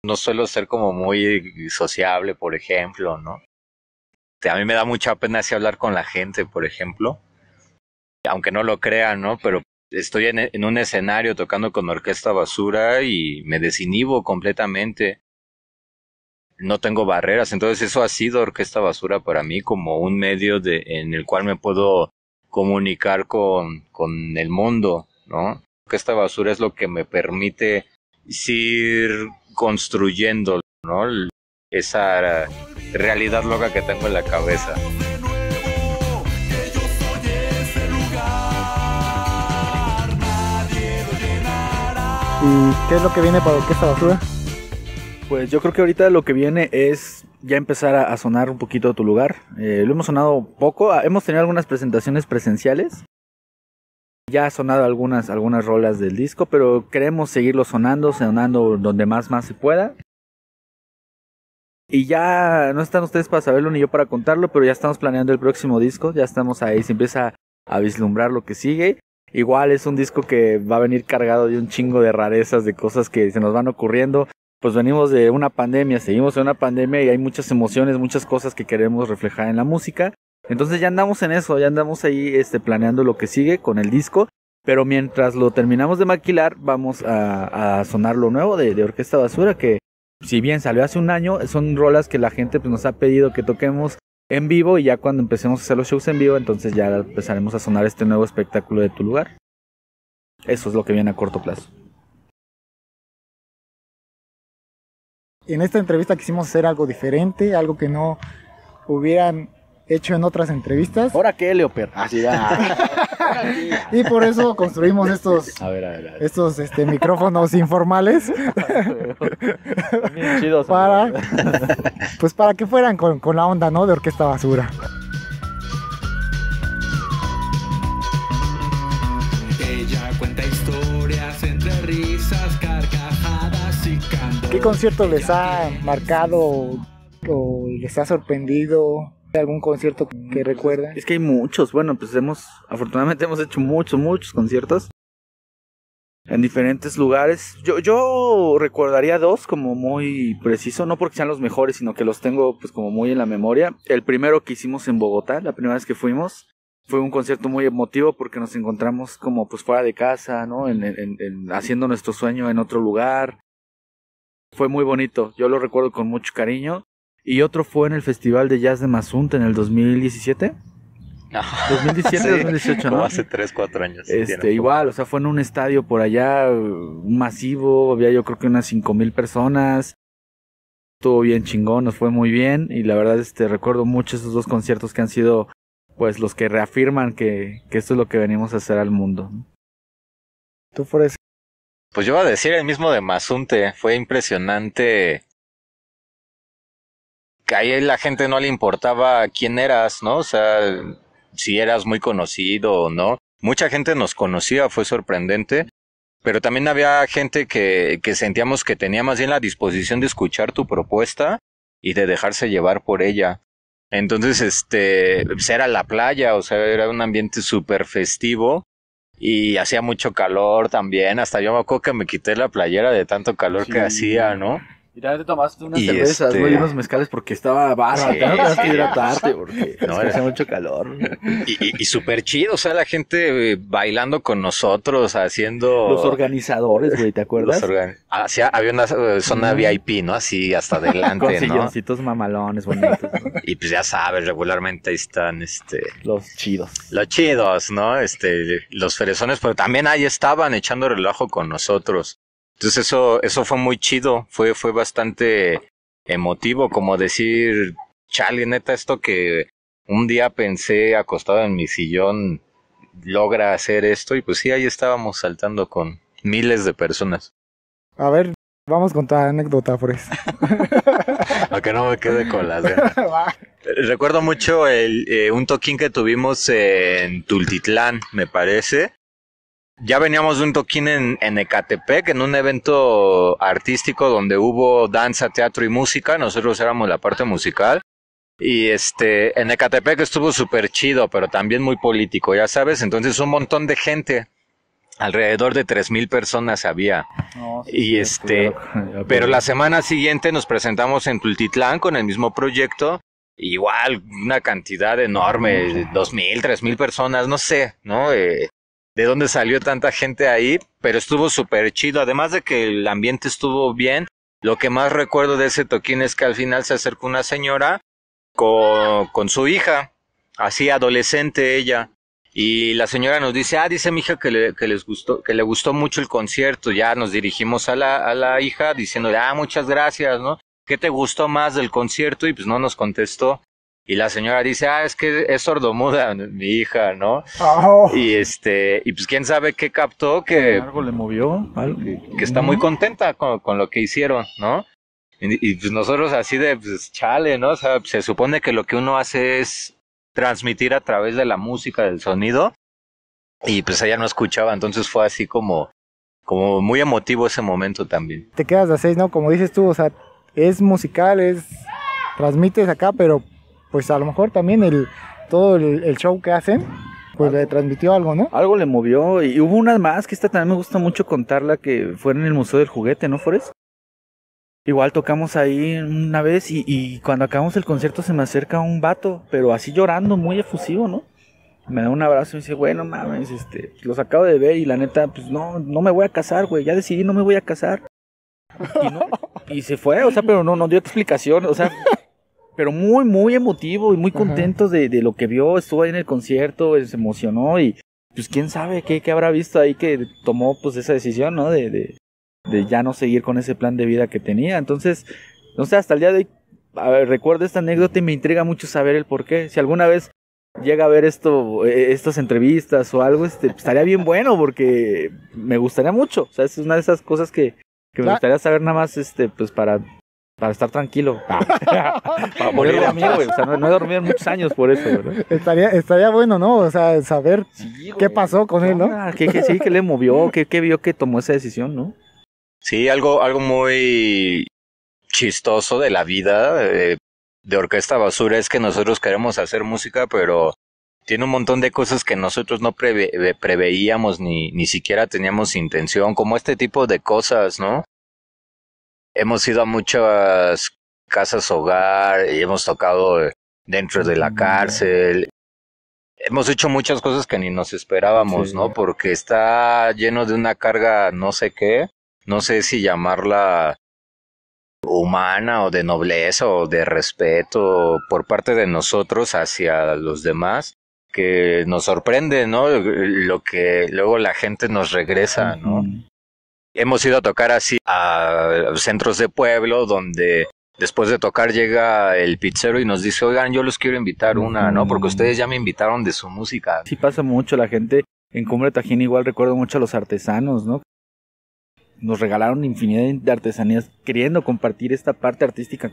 no suelo ser como muy sociable, por ejemplo, ¿no? A mí me da mucha pena así hablar con la gente, por ejemplo. Aunque no lo crean, ¿no? Pero estoy en un escenario tocando con Orquesta Basura y me desinhibo completamente. No tengo barreras. Entonces eso ha sido Orquesta Basura para mí, como un medio en el cual me puedo comunicar con el mundo, ¿no? Orquesta Basura es lo que me permite ir construyendo, ¿no? Esa realidad loca que tengo en la cabeza. ¿Y qué es lo que viene para Orquesta Basura? Pues yo creo que ahorita lo que viene es ya empezar a sonar un poquito Tu Lugar. Lo hemos sonado poco, hemos tenido algunas presentaciones presenciales. Ya ha sonado algunas rolas del disco, pero queremos seguirlo sonando donde más se pueda. Y ya no están ustedes para saberlo ni yo para contarlo, pero ya estamos planeando el próximo disco, ya estamos ahí, se empieza a vislumbrar lo que sigue. Igual es un disco que va a venir cargado de un chingo de rarezas, de cosas que se nos van ocurriendo. Pues venimos de una pandemia, seguimos en una pandemia y hay muchas emociones, muchas cosas que queremos reflejar en la música. Entonces ya andamos en eso, ya andamos ahí planeando lo que sigue con el disco, pero mientras lo terminamos de maquilar vamos a sonar lo nuevo de Orquesta Basura, que si bien salió hace un año, son rolas que la gente pues, nos ha pedido que toquemos, en vivo, y ya cuando empecemos a hacer los shows en vivo, entonces ya empezaremos a sonar este nuevo espectáculo de Tu Lugar. Eso es lo que viene a corto plazo. En esta entrevista quisimos hacer algo diferente, algo que no hubieran hecho en otras entrevistas. ¿Ahora qué, Leoper? Así ya. Y por eso construimos estos, a ver. Estos micrófonos informales. Bien chidos. Para que fueran con la onda, ¿no? De Orquesta Basura. Ella cuenta historias entre risas, carcajadas y cantos. ¿Qué concierto les ha marcado o les ha sorprendido? ¿Algún concierto que recuerda? Es que hay muchos, bueno, pues afortunadamente hemos hecho muchos conciertos en diferentes lugares. Yo recordaría dos como muy preciso, no porque sean los mejores, sino que los tengo pues como muy en la memoria. El primero que hicimos en Bogotá, la primera vez que fuimos, fue un concierto muy emotivo porque nos encontramos como pues fuera de casa, ¿no? Haciendo nuestro sueño en otro lugar. Fue muy bonito, yo lo recuerdo con mucho cariño. Y otro fue en el Festival de Jazz de Mazunte en el 2017. No. 2017, sí, 2018, ¿no? Como hace 3, 4 años. Igual, o sea, fue en un estadio por allá, masivo, había yo creo que unas 5,000 personas. Estuvo bien chingón, nos fue muy bien. Y la verdad, recuerdo mucho esos dos conciertos que han sido, pues, los que reafirman que esto es lo que venimos a hacer al mundo. ¿Tú, Fores? Pues yo iba a decir el mismo de Mazunte, fue impresionante. Ahí la gente no le importaba quién eras, ¿no? O sea, si eras muy conocido o no. Mucha gente nos conocía, fue sorprendente. Pero también había gente que sentíamos que tenía más bien la disposición de escuchar tu propuesta y de dejarse llevar por ella. Entonces, era la playa, o sea, era un ambiente súper festivo. Y hacía mucho calor también. Hasta yo me acuerdo que me quité la playera de tanto calor que hacía, ¿no? Y también te tomaste unas cervezas, ¿no? Y unos mezcales porque estaba barra, sí, no que hidratarte porque no, hacía mucho calor. Y súper chido, o sea, la gente bailando con nosotros, haciendo... Los organizadores, güey, ¿te acuerdas? Había una zona VIP, ¿no? Así hasta adelante, con silloncitos mamalones bonitos, ¿no? Y pues ya sabes, regularmente ahí están, Los chidos, ¿no? Los ferezones, pero también ahí estaban echando relajo con nosotros. Entonces eso fue muy chido, fue bastante emotivo, como decir, chale, neta, esto que un día pensé acostado en mi sillón, logra hacer esto, y pues sí, ahí estábamos saltando con miles de personas. A ver, vamos con tu anécdota, Fores. Aunque no me quede con las ganas. Recuerdo mucho un toquín que tuvimos en Tultitlán, me parece. Ya veníamos de un toquín en Ecatepec, en un evento artístico donde hubo danza, teatro y música. Nosotros éramos la parte musical. Y en Ecatepec estuvo súper chido, pero también muy político, ya sabes. Entonces un montón de gente, alrededor de 3,000 personas había. No, sí, y claro. Pero la semana siguiente nos presentamos en Tultitlán con el mismo proyecto. Igual, una cantidad enorme, 2,000, 3,000 personas, no sé, ¿no? De dónde salió tanta gente ahí, pero estuvo súper chido, además de que el ambiente estuvo bien. Lo que más recuerdo de ese toquín es que al final se acercó una señora con su hija, así adolescente ella, y la señora nos dice, dice mi hija que le gustó mucho el concierto. Ya nos dirigimos a la hija diciéndole, muchas gracias, ¿no? ¿Qué te gustó más del concierto? Y pues no nos contestó. Y la señora dice, es que es sordomuda mi hija, ¿no? Oh. Y pues quién sabe qué captó, que algo le movió, algo que está muy contenta con lo que hicieron, ¿no? Y pues nosotros así de, pues chale, ¿no? O sea, pues, se supone que lo que uno hace es transmitir a través de la música, del sonido, y pues ella no escuchaba, entonces fue así como muy emotivo ese momento también. Te quedas a 6, ¿no? Como dices tú, o sea, es musical, transmites acá, pero pues a lo mejor también todo el show que hacen, pues le transmitió algo, ¿no? Algo le movió. Y hubo una más que esta también me gusta mucho contarla, que fue en el Museo del Juguete, ¿no, Fores? Igual tocamos ahí una vez y cuando acabamos el concierto se me acerca un vato, pero así llorando, muy efusivo, ¿no? Me da un abrazo y me dice, güey, no mames, los acabo de ver y la neta, pues no me voy a casar, güey, ya decidí, no me voy a casar. Y se fue, o sea, pero no dio explicación, o sea... pero muy, muy emotivo y muy contento de lo que vio. Estuvo ahí en el concierto, se emocionó y pues quién sabe qué habrá visto ahí que tomó pues esa decisión, ¿no? De ya no seguir con ese plan de vida que tenía. Entonces, no sé, hasta el día de hoy recuerdo esta anécdota y me intriga mucho saber el por qué. Si alguna vez llega a ver estas entrevistas o algo, pues, estaría bien bueno porque me gustaría mucho. O sea, es una de esas cosas que me gustaría saber nada más pues para estar tranquilo. Para poder dormir, güey. O sea, no he dormido en muchos años por eso, ¿verdad? Estaría bueno, ¿no? O sea, saber qué pasó con él, ¿no? ¿Qué le movió? ¿Qué vio que tomó esa decisión, no? Sí, algo muy chistoso de la vida de Orquesta Basura es que nosotros queremos hacer música, pero tiene un montón de cosas que nosotros no preveíamos ni siquiera teníamos intención, como este tipo de cosas, ¿no? Hemos ido a muchas casas hogar y hemos tocado dentro de la cárcel. Hemos hecho muchas cosas que ni nos esperábamos, sí, ¿no? Porque está lleno de una carga no sé qué, no sé si llamarla humana o de nobleza o de respeto por parte de nosotros hacia los demás, que nos sorprende, ¿no? Lo que luego la gente nos regresa, ¿no? Hemos ido a tocar así a centros de pueblo donde después de tocar llega el pizzero y nos dice, oigan, yo los quiero invitar una, ¿no? Porque ustedes ya me invitaron de su música. Sí pasa mucho la gente en Cumbre Tajín, igual recuerdo mucho a los artesanos, ¿no? Nos regalaron infinidad de artesanías queriendo compartir esta parte artística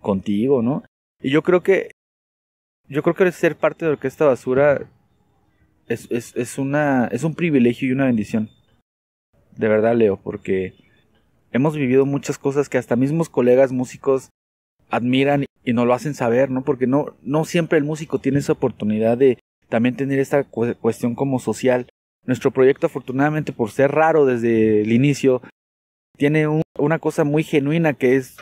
contigo, ¿no? Y yo creo que ser parte de Orquesta Basura es un privilegio y una bendición. De verdad, Leo, porque hemos vivido muchas cosas que hasta mismos colegas músicos admiran y nos lo hacen saber, ¿no? Porque no siempre el músico tiene esa oportunidad de también tener esta cuestión como social. Nuestro proyecto, afortunadamente, por ser raro desde el inicio, tiene una cosa muy genuina que es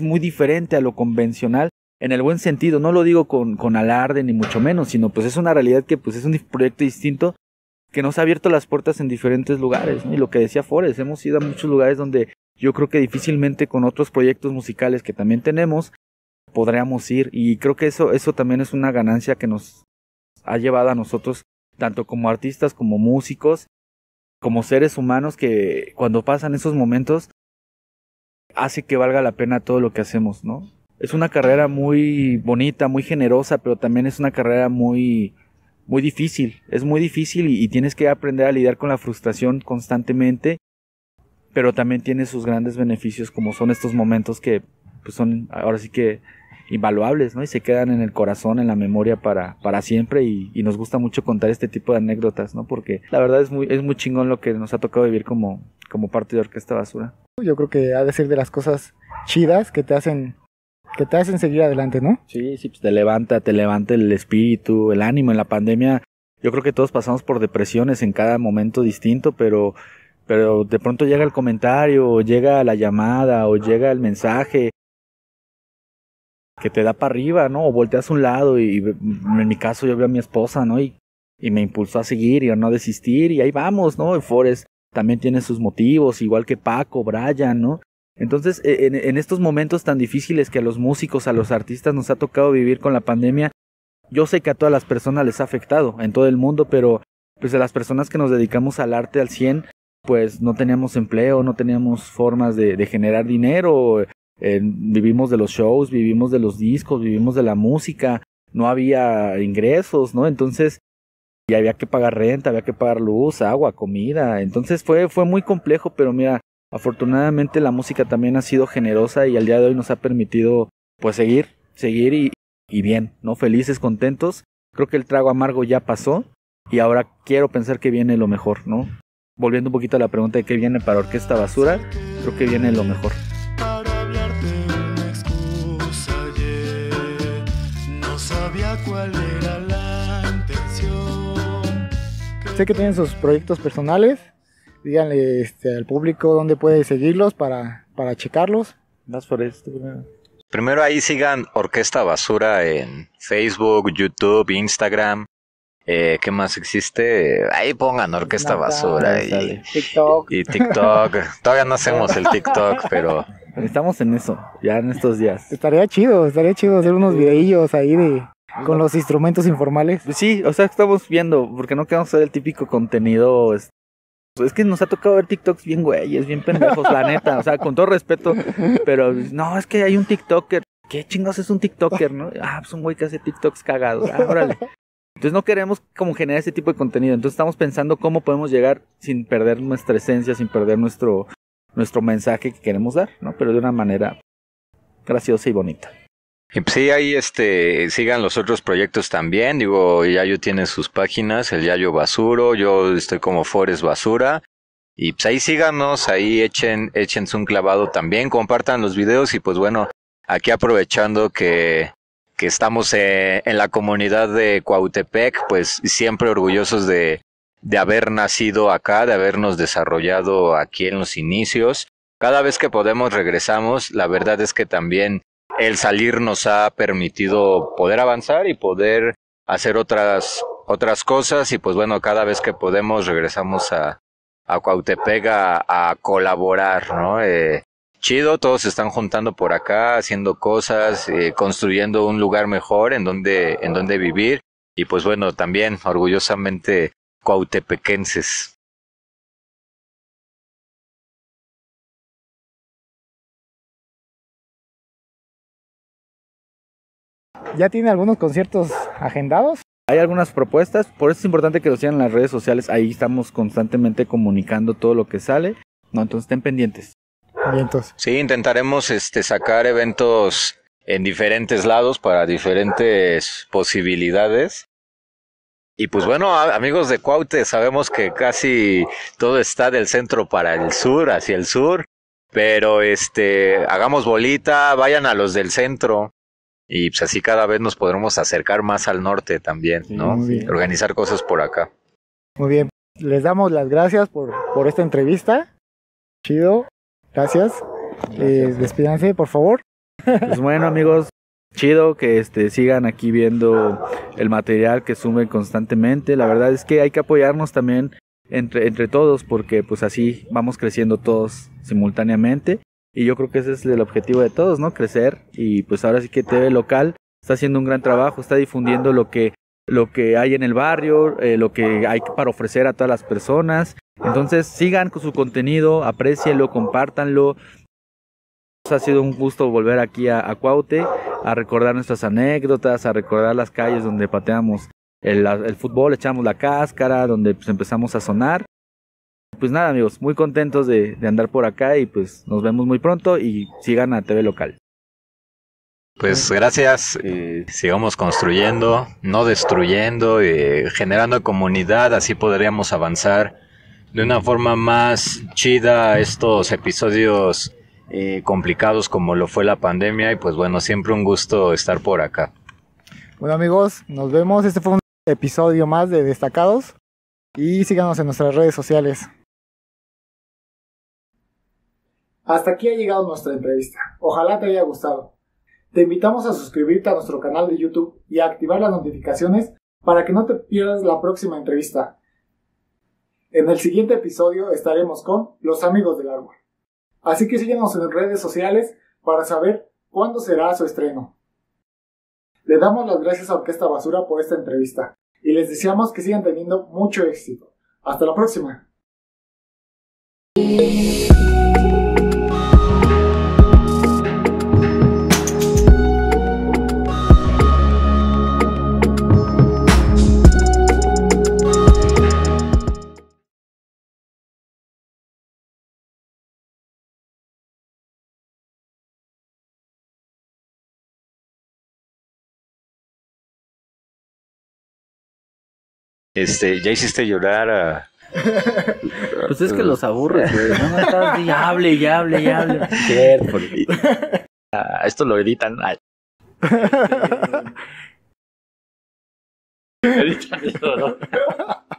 muy diferente a lo convencional, en el buen sentido. No lo digo con alarde ni mucho menos, sino pues es una realidad que pues es un proyecto distinto que nos ha abierto las puertas en diferentes lugares, ¿no? Y lo que decía Fores, hemos ido a muchos lugares donde yo creo que difícilmente con otros proyectos musicales que también tenemos podríamos ir, y creo que eso también es una ganancia que nos ha llevado a nosotros, tanto como artistas, como músicos, como seres humanos, que cuando pasan esos momentos hace que valga la pena todo lo que hacemos, ¿no? Es una carrera muy bonita, muy generosa, pero también es una carrera muy, muy difícil. Es muy difícil y tienes que aprender a lidiar con la frustración constantemente, pero también tiene sus grandes beneficios, como son estos momentos que pues, son ahora sí que invaluables, ¿no? Y se quedan en el corazón, en la memoria para siempre, y nos gusta mucho contar este tipo de anécdotas, ¿no? Porque la verdad es muy chingón lo que nos ha tocado vivir como parte de Orquesta Basura. Yo creo que ha de ser de las cosas chidas que te hacen seguir adelante, ¿no? Sí, pues te levanta el espíritu, el ánimo. En la pandemia yo creo que todos pasamos por depresiones en cada momento distinto, pero de pronto llega el comentario, o llega la llamada, o llega el mensaje que te da para arriba, ¿no? O volteas a un lado y en mi caso yo veo a mi esposa, ¿no? Y me impulsó a seguir y a no desistir y ahí vamos, ¿no? Forrest también tiene sus motivos, igual que Paco, Brian, ¿no? Entonces, en estos momentos tan difíciles que a los músicos, a los artistas nos ha tocado vivir con la pandemia, yo sé que a todas las personas les ha afectado en todo el mundo, pero pues a las personas que nos dedicamos al arte al 100, pues no teníamos empleo, no teníamos formas de generar dinero. Vivimos de los shows, vivimos de los discos, vivimos de la música, no había ingresos, ¿no? Entonces, y había que pagar renta, había que pagar luz, agua, comida. Entonces fue muy complejo, pero mira, afortunadamente la música también ha sido generosa y al día de hoy nos ha permitido pues seguir y bien, ¿no? Felices, contentos. Creo que el trago amargo ya pasó y ahora quiero pensar que viene lo mejor, ¿no? Volviendo un poquito a la pregunta de qué viene para Orquesta Basura, creo que viene lo mejor. ¿Cuál era la intención? Sé que tienen sus proyectos personales. Díganle al público dónde puede seguirlos para checarlos. Más por esto primero. Primero ahí sigan Orquesta Basura en Facebook, YouTube, Instagram. ¿Qué más existe? Ahí pongan Orquesta Basura y TikTok. Todavía no hacemos el TikTok, pero estamos en eso, ya en estos días. Estaría chido hacer unos videillos ahí de con los instrumentos informales. Sí, o sea, estamos viendo, porque no queremos hacer el típico contenido. Es que nos ha tocado ver TikToks bien güeyes, bien pendejos, la neta, o sea, con todo respeto, pero no, es que hay un TikToker. ¿Qué chingados es un TikToker, no? Ah, pues un güey que hace TikToks cagados, órale. Entonces no queremos como generar ese tipo de contenido. Entonces estamos pensando cómo podemos llegar sin perder nuestra esencia, sin perder nuestro mensaje que queremos dar, ¿no? Pero de una manera graciosa y bonita. Y pues sí, ahí sigan los otros proyectos también. Digo, Yayo tiene sus páginas, el Yayo Basuro, yo estoy como Fores Basura. Y pues ahí síganos, ahí échense un clavado también, compartan los videos y pues bueno, aquí aprovechando que estamos en la comunidad de Cuautepec, pues siempre orgullosos de haber nacido acá, de habernos desarrollado aquí en los inicios. Cada vez que podemos regresamos, la verdad es que también el salir nos ha permitido poder avanzar y poder hacer otras cosas y pues bueno, cada vez que podemos regresamos a Cuautepec a colaborar, ¿no? Chido, todos se están juntando por acá, haciendo cosas, construyendo un lugar mejor en donde vivir. Y pues bueno, también orgullosamente cuautepequenses. ¿Ya tiene algunos conciertos agendados? Hay algunas propuestas, por eso es importante que lo sigan en las redes sociales. Ahí estamos constantemente comunicando todo lo que sale. No, entonces estén pendientes. Sí, intentaremos sacar eventos en diferentes lados para diferentes posibilidades. Y pues bueno, amigos de Cuaute, sabemos que casi todo está del centro para el sur, hacia el sur, pero hagamos bolita, vayan a los del centro y pues así cada vez nos podremos acercar más al norte también, ¿no? Organizar cosas por acá. Muy bien, les damos las gracias por esta entrevista. Chido. Gracias. Despídanse, por favor. Pues bueno, amigos, chido que sigan aquí viendo el material que suben constantemente. La verdad es que hay que apoyarnos también entre todos, porque pues así vamos creciendo todos simultáneamente. Y yo creo que ese es el objetivo de todos, ¿no? Crecer. Y pues ahora sí que TV Local está haciendo un gran trabajo, está difundiendo lo que hay en el barrio, lo que hay para ofrecer a todas las personas. Entonces sigan con su contenido, aprécienlo, compártanlo. Ha sido un gusto volver aquí a Cuaute, a recordar nuestras anécdotas, a recordar las calles donde pateamos el fútbol, echamos la cáscara, donde pues empezamos a sonar. Pues nada, amigos, muy contentos de andar por acá y pues nos vemos muy pronto y sigan a TV Local. Pues gracias, sigamos construyendo, no destruyendo, generando comunidad, así podríamos avanzar de una forma más chida estos episodios complicados como lo fue la pandemia y pues bueno, siempre un gusto estar por acá. Bueno, amigos, nos vemos, este fue un episodio más de Destacados y síganos en nuestras redes sociales. Hasta aquí ha llegado nuestra entrevista, ojalá te haya gustado. Te invitamos a suscribirte a nuestro canal de YouTube y a activar las notificaciones para que no te pierdas la próxima entrevista. En el siguiente episodio estaremos con los amigos del árbol. Así que síguenos en redes sociales para saber cuándo será su estreno. Le damos las gracias a Orquesta Basura por esta entrevista y les deseamos que sigan teniendo mucho éxito. ¡Hasta la próxima! Ya hiciste llorar a... Pues es que los aburres, güey. No estás y hable. Porque... esto lo editan. Editan eso, ¿no?